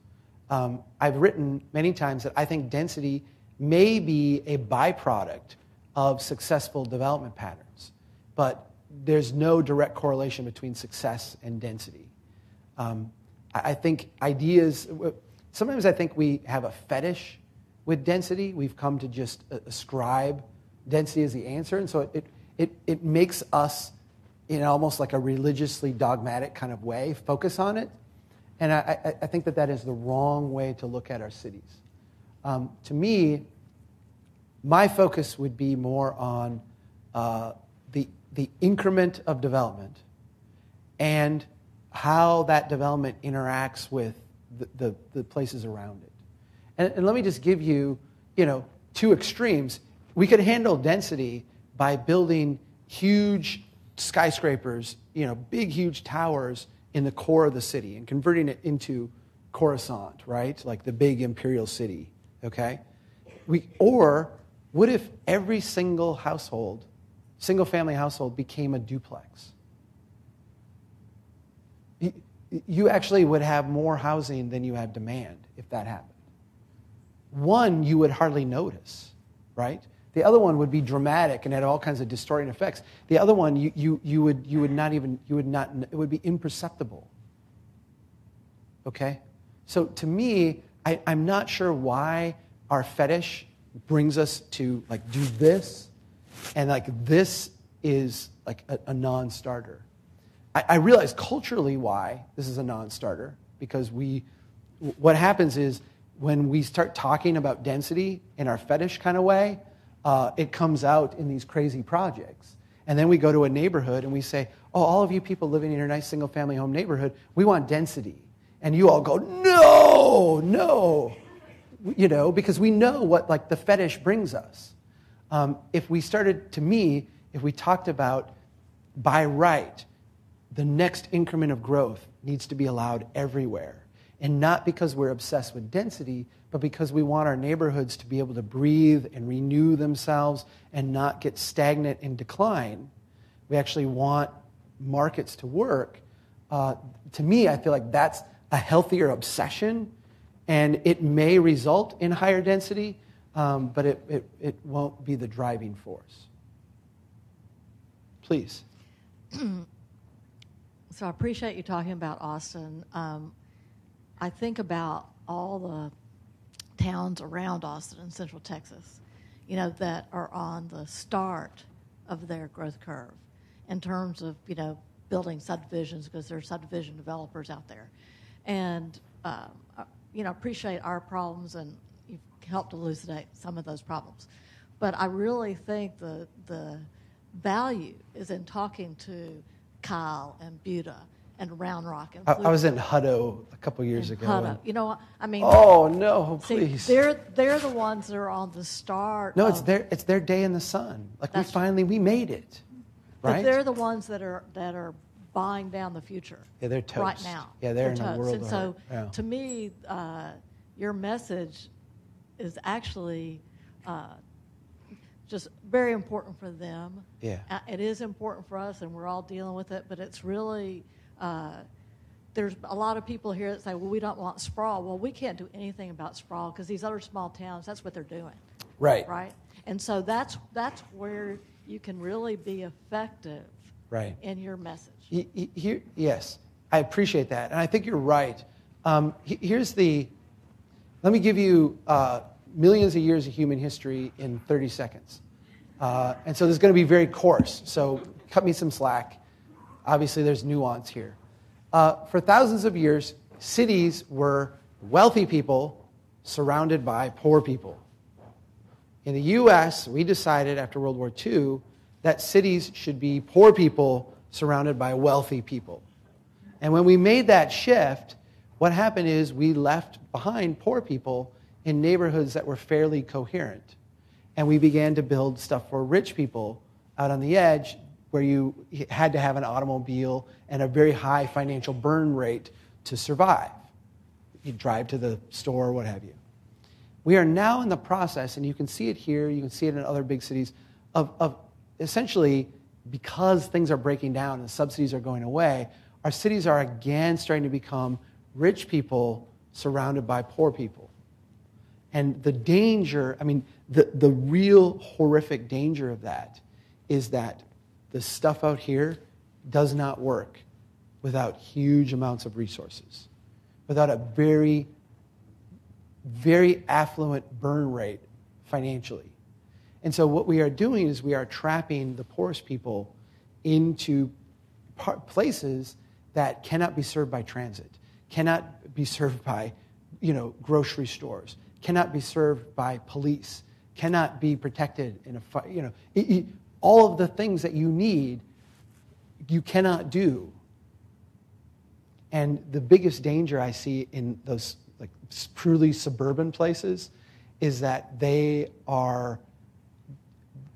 Um, I've written many times that I think density may be a byproduct of successful development patterns, but there's no direct correlation between success and density. Um, I think ideas, sometimes I think we have a fetish with density. We've come to just ascribe density as the answer. And so it, it, it makes us, in almost like a religiously dogmatic kind of way, focus on it. And I, I think that that is the wrong way to look at our cities. Um, to me, my focus would be more on uh, the, the increment of development and how that development interacts with the, the, the places around it. And, and let me just give you, you know, two extremes. We could handle density by building huge skyscrapers, you know, big, huge towers in the core of the city and converting it into Coruscant, right? Like the big imperial city, okay? We, or what if every single household, single family household became a duplex? You actually would have more housing than you have demand if that happened. One, you would hardly notice, right? The other one would be dramatic and had all kinds of distorting effects. The other one, you, you, you would you would not even, you would not, it would be imperceptible, okay? So to me, I, I'm not sure why our fetish brings us to like do this, and like this is like a, a non-starter. I realize culturally why this is a non-starter, because we, what happens is when we start talking about density in our fetish kind of way, uh, it comes out in these crazy projects. And then we go to a neighborhood and we say, oh, all of you people living in your nice single-family home neighborhood, we want density. And you all go, no, no. you know, because we know what like the fetish brings us. Um, if we started, to me, if we talked about by right, the next increment of growth needs to be allowed everywhere. And not because we're obsessed with density, but because we want our neighborhoods to be able to breathe and renew themselves and not get stagnant and decline. We actually want markets to work. Uh, to me, I feel like that's a healthier obsession, and it may result in higher density, um, but it, it, it won't be the driving force. Please. So I appreciate you talking about Austin. Um, I think about all the towns around Austin in Central Texas, you know, that are on the start of their growth curve in terms of, you know, building subdivisions because there are subdivision developers out there. And, um, you know, appreciate our problems, and you've helped elucidate some of those problems. But I really think the the value is in talking to Kyle and Buda and Round Rock. And I, I was in Hutto a couple years ago. Hutto. You know, I mean. Oh no, please. See, they're they're the ones that are on the start. No, it's of, their it's their day in the sun. Like we finally we made it, right? But they're the ones that are that are buying down the future. Yeah, they're toast right now. Yeah, they're, they're in toast. The world. And so, yeah. To me, uh, your message is actually uh, just very important for them. Yeah, uh, it is important for us, and we're all dealing with it. But it's really. Uh, there's a lot of people here that say, well, we don't want sprawl. Well, we can't do anything about sprawl because these other small towns, that's what they're doing. Right. Right? And so that's that's where you can really be effective right. in your message. He, he, he, yes, I appreciate that. And I think you're right. Um, he, here's the, let me give you uh, millions of years of human history in thirty seconds. Uh, and so this is going to be very coarse. So cut me some slack. Obviously, there's nuance here. Uh, for thousands of years, cities were wealthy people surrounded by poor people. In the U S, we decided after World War Two that cities should be poor people surrounded by wealthy people. And when we made that shift, what happened is we left behind poor people in neighborhoods that were fairly coherent. And we began to build stuff for rich people out on the edge, where you had to have an automobile and a very high financial burn rate to survive. You drive to the store, what have you. We are now in the process, and you can see it here, you can see it in other big cities, of, of essentially, because things are breaking down and subsidies are going away, our cities are again starting to become rich people surrounded by poor people. And the danger, I mean, the, the real horrific danger of that is that the stuff out here does not work without huge amounts of resources, without a very, very affluent burn rate financially. And so what we are doing is we are trapping the poorest people into places that cannot be served by transit, cannot be served by, you know, grocery stores, cannot be served by police, cannot be protected in a, you know. It, it, All of the things that you need, you cannot do. And the biggest danger I see in those like truly suburban places is that they are,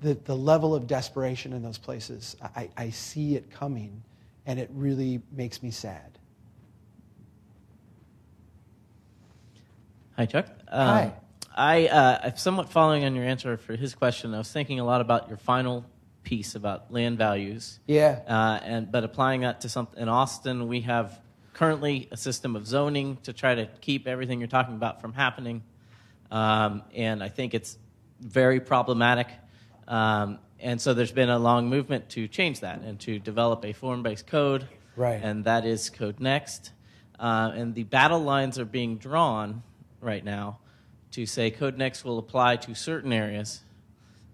the, the level of desperation in those places, I, I see it coming, and it really makes me sad. Hi, Chuck. Um, Hi. I, uh, somewhat following on your answer for his question, I was thinking a lot about your final piece about land values. Yeah. Uh, and but applying that to something in Austin, we have currently a system of zoning to try to keep everything you're talking about from happening. Um, and I think it's very problematic. Um, and so there's been a long movement to change that and to develop a form-based code. Right. And that is Code Next. Uh, and the battle lines are being drawn right now to say Code Next will apply to certain areas,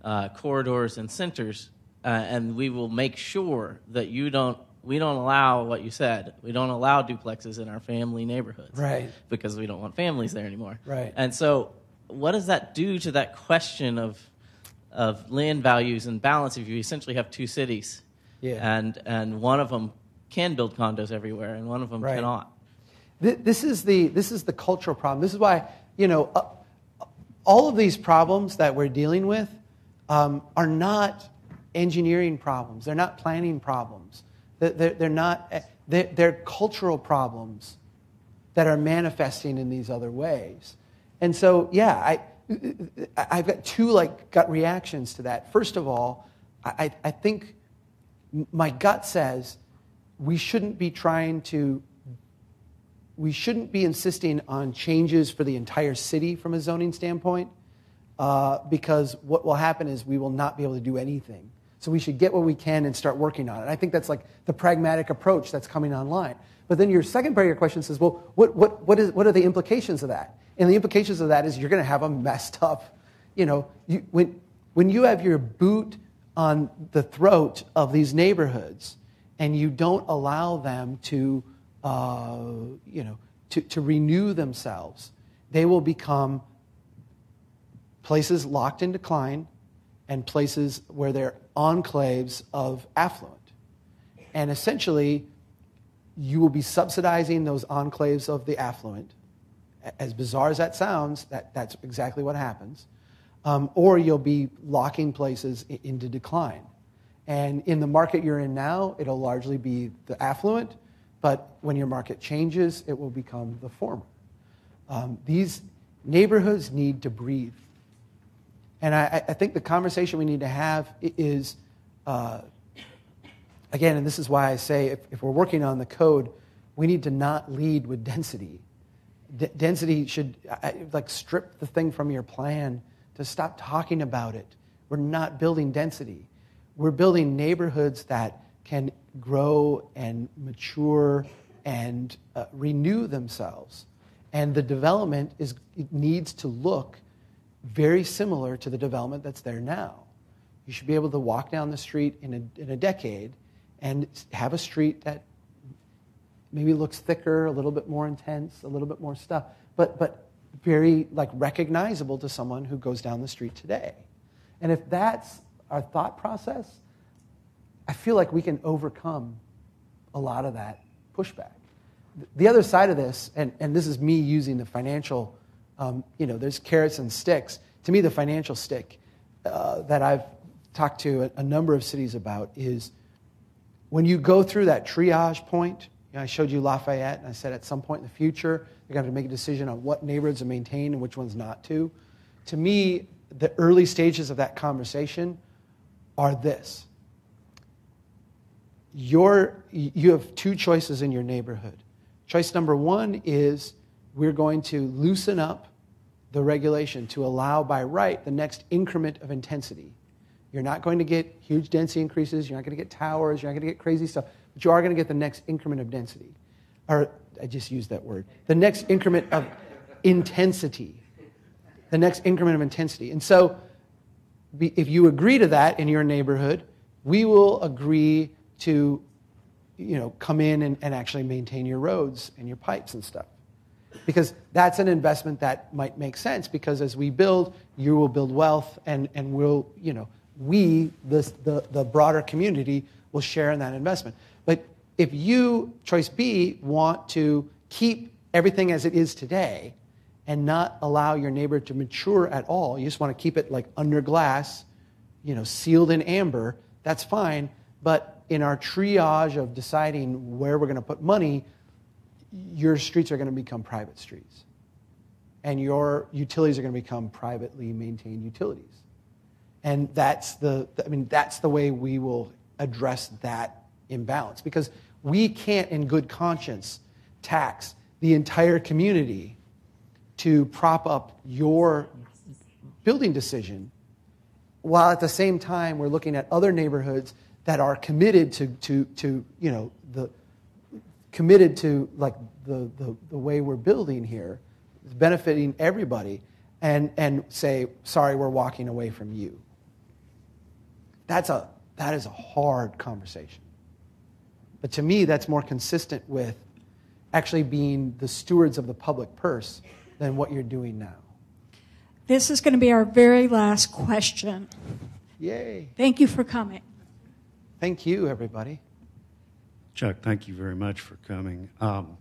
uh, corridors and centers, uh, and we will make sure that you don't, we don't allow what you said. We don't allow duplexes in our family neighborhoods. Right. Because we don't want families there anymore. Right. And so what does that do to that question of of land values and balance if you essentially have two cities? Yeah. And and one of them can build condos everywhere and one of them right. cannot. Th- this is the this is the cultural problem. This is why, you know, uh, all of these problems that we're dealing with um, are not engineering problems. They're not planning problems. They're, they're not. They're, they're cultural problems that are manifesting in these other ways. And so, yeah, I, I've got two like gut reactions to that. First of all, I, I think my gut says we shouldn't be trying to. We shouldn't be insisting on changes for the entire city from a zoning standpoint, uh, because what will happen is we will not be able to do anything. So we should get what we can and start working on it. I think that's like the pragmatic approach that's coming online. But then your second part of your question says, well, what what what is what are the implications of that? And the implications of that is you're going to have a messed up, you know, you, when when you have your boot on the throat of these neighborhoods and you don't allow them to. Uh, you know, to, to renew themselves, they will become places locked in decline and places where they're enclaves of affluent. And essentially, you will be subsidizing those enclaves of the affluent. As bizarre as that sounds, that, that's exactly what happens. Um, or you'll be locking places in, into decline. And in the market you're in now, it'll largely be the affluent. But when your market changes, it will become the former. Um, these neighborhoods need to breathe. And I, I think the conversation we need to have is, uh, again, and this is why I say if, if we're working on the code, we need to not lead with density. D- density should I, like strip the thing from your plan to stop talking about it. We're not building density. We're building neighborhoods that can grow and mature and uh, renew themselves. And the development is it needs to look very similar to the development that's there now. You should be able to walk down the street in a, in a decade and have a street that maybe looks thicker, a little bit more intense, a little bit more stuff, but, but very like recognizable to someone who goes down the street today. And if that's our thought process, I feel like we can overcome a lot of that pushback. The other side of this, and, and this is me using the financial, um, you know, there's carrots and sticks. To me, the financial stick uh, that I've talked to a, a number of cities about is when you go through that triage point, you know, I showed you Lafayette, and I said at some point in the future, you're going to have to make a decision on what neighborhoods are maintained and which ones not to. To me, the early stages of that conversation are this. Your, you have two choices in your neighborhood. Choice number one is we're going to loosen up the regulation to allow by right the next increment of intensity. You're not going to get huge density increases. You're not going to get towers. You're not going to get crazy stuff. But you are going to get the next increment of density. Or I just used that word. The next increment of intensity. The next increment of intensity. And so if you agree to that in your neighborhood, we will agree to, you know, come in and, and actually maintain your roads and your pipes and stuff. Because that's an investment that might make sense because as we build, you will build wealth and, and we'll, you know, we, the, the, the broader community, will share in that investment. But if you, choice B, want to keep everything as it is today and not allow your neighbor to mature at all, you just want to keep it like under glass, you know, sealed in amber, that's fine, but in our triage of deciding where we're going to put money, your streets are going to become private streets. And your utilities are going to become privately maintained utilities. And that's the, I mean, that's the way we will address that imbalance. Because we can't, in good conscience, tax the entire community to prop up your building decision, while at the same time we're looking at other neighborhoods that are committed to, to, to you know, the committed to like the, the, the way we're building here, benefiting everybody, and, and say, sorry, we're walking away from you. That's a that is a hard conversation. But to me, that's more consistent with actually being the stewards of the public purse than what you're doing now. This is going to be our very last question. Yay. Thank you for coming. Thank you, everybody. Chuck, thank you very much for coming. Um,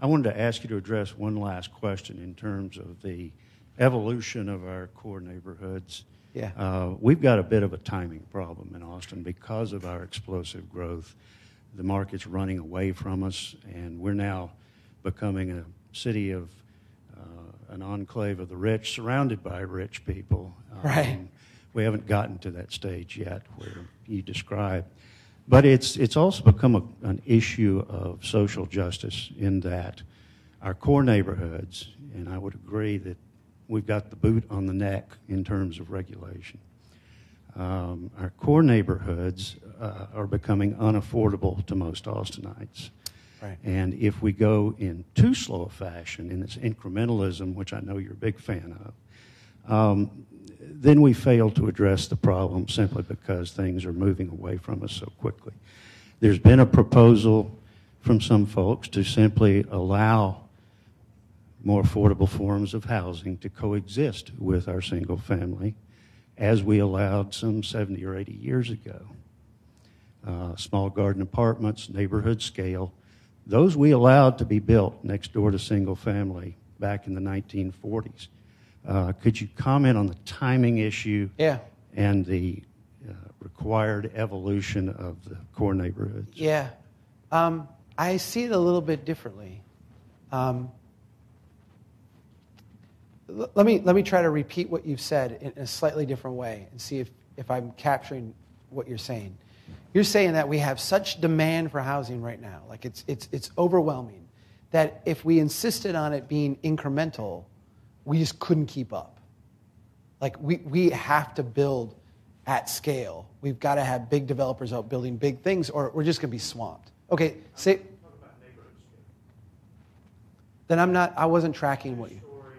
I wanted to ask you to address one last question in terms of the evolution of our core neighborhoods. Yeah. Uh, we've got a bit of a timing problem in Austin because of our explosive growth. The market's running away from us, and we're now becoming a city of uh, an enclave of the rich, surrounded by rich people. Um, right. We haven't gotten to that stage yet where you describe. But it's it's also become a, an issue of social justice in that our core neighborhoods, and I would agree that we've got the boot on the neck in terms of regulation. Um, our core neighborhoods uh, are becoming unaffordable to most Austinites. Right. And if we go in too slow a fashion, in this incrementalism, which I know you're a big fan of, um, then we fail to address the problem simply because things are moving away from us so quickly. There's been a proposal from some folks to simply allow more affordable forms of housing to coexist with our single family, as we allowed some seventy or eighty years ago. Uh, small garden apartments, neighborhood scale, those we allowed to be built next door to single family back in the nineteen forties. Uh, could you comment on the timing issue yeah. and the uh, required evolution of the core neighborhoods? Yeah. Um, I see it a little bit differently. Um, l- let me let me try to repeat what you've said in a slightly different way and see if, if I'm capturing what you're saying. You're saying that we have such demand for housing right now, like it's it's it's overwhelming, that if we insisted on it being incremental, we just couldn't keep up. Like we, we have to build at scale. We've got to have big developers out building big things, or we're just going to be swamped. Okay, say. I'm talking about neighborhood scale. Then I'm not. I wasn't tracking what you. Story,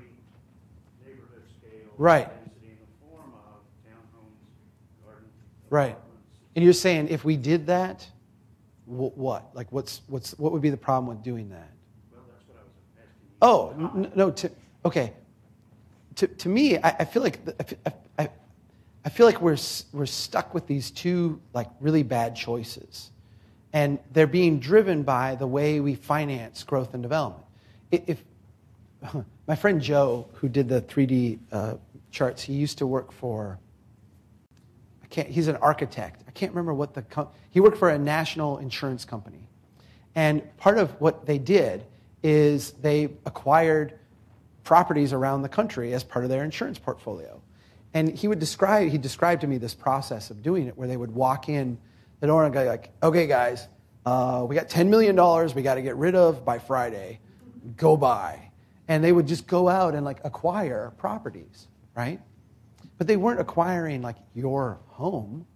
neighborhood scale. Right. In the form of townhomes, gardens, right. And you're saying if we did that, wh- what? Like what's what's what would be the problem with doing that? Well, that's what I was asking. You. Oh n- no. To, okay. To to me, I, I feel like the, I, I, I feel like we're we're stuck with these two like really bad choices, and they're being driven by the way we finance growth and development. If, if my friend Joe, who did the three D uh, charts, he used to work for. I can't. He's an architect. I can't remember what the com- he worked for a national insurance company, and part of what they did is they acquired properties around the country as part of their insurance portfolio. And he would describe, he described to me this process of doing it where they would walk in the door and go like, okay guys, uh, we got ten million dollars we got to get rid of by Friday, go buy. And they would just go out and like acquire properties, right? But they weren't acquiring like your home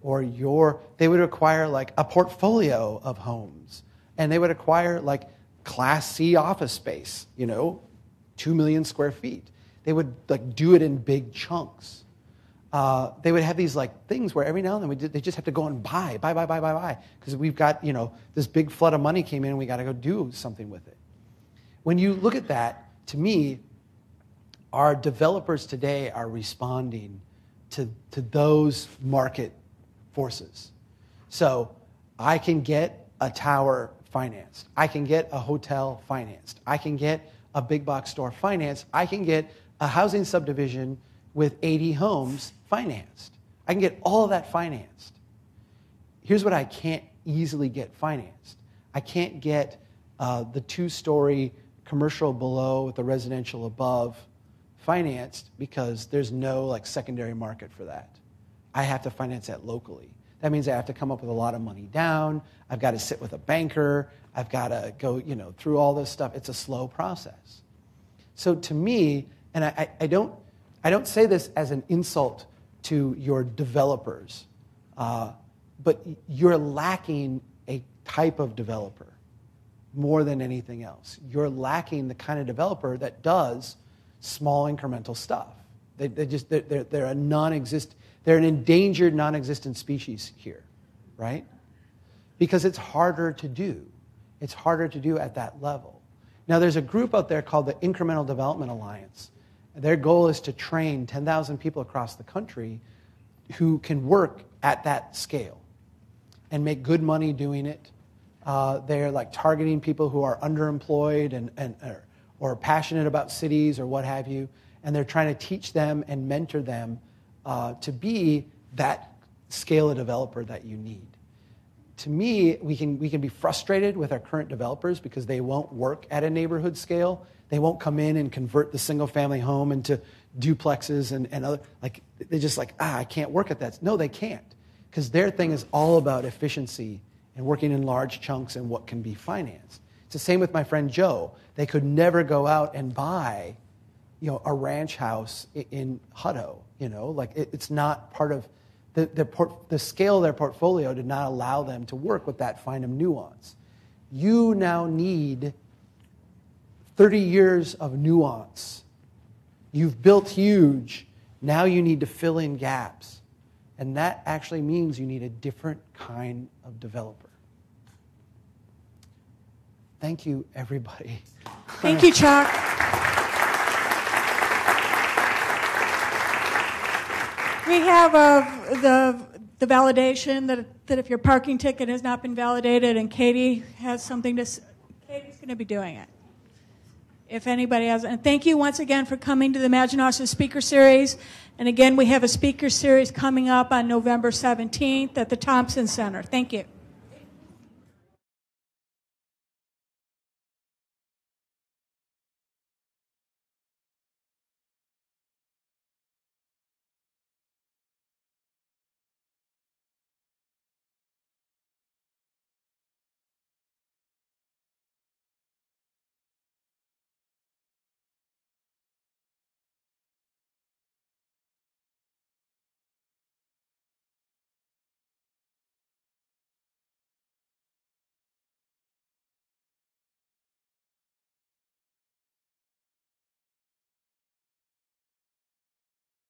or your, they would acquire like a portfolio of homes. And they would acquire like Class C office space, you know, two million square feet. They would like do it in big chunks. Uh, they would have these like things where every now and then we did, they just have to go and buy, buy, buy, buy, buy, buy, because we've got, you know, this big flood of money came in and we got to go do something with it. When you look at that, to me, our developers today are responding to, to those market forces. So I can get a tower financed. I can get a hotel financed. I can get a big box store financed, I can get a housing subdivision with eighty homes financed. I can get all of that financed. Here's what I can't easily get financed. I can't get uh, the two-story commercial below with the residential above financed because there's no like secondary market for that. I have to finance that locally. That means I have to come up with a lot of money down. I've got to sit with a banker. I've got to go, you know, through all this stuff. It's a slow process. So to me, and I, I don't, I don't say this as an insult to your developers, uh, but you're lacking a type of developer more than anything else. You're lacking the kind of developer that does small incremental stuff. They, they just, they're, they're a non-exist, they're an endangered non-existent species here, right? Because it's harder to do. It's harder to do at that level. Now, there's a group out there called the Incremental Development Alliance. Their goal is to train ten thousand people across the country who can work at that scale and make good money doing it. Uh, they're like targeting people who are underemployed and, and or, or passionate about cities or what have you, and they're trying to teach them and mentor them uh, to be that scale of developer that you need. To me, we can we can be frustrated with our current developers because they won't work at a neighborhood scale. They won't come in and convert the single-family home into duplexes and, and other, like, they're just like, ah, I can't work at that. No, they can't, because their thing is all about efficiency and working in large chunks and what can be financed. It's the same with my friend Joe. They could never go out and buy, you know, a ranch house in Hutto. You know, like it, it's not part of the the, port, the scale of their portfolio did not allow them to work with that fine of nuance. You now need thirty years of nuance. You've built huge. Now you need to fill in gaps. And that actually means you need a different kind of developer. Thank you, everybody. Thank you, Chuck. We have uh, the the validation that, that if your parking ticket has not been validated, and Katie has something to say, Katie's going to be doing it. If anybody has, and thank you once again for coming to the Imagine Austin Speaker Series. And again, we have a speaker series coming up on November seventeenth at the Thompson Center. Thank you.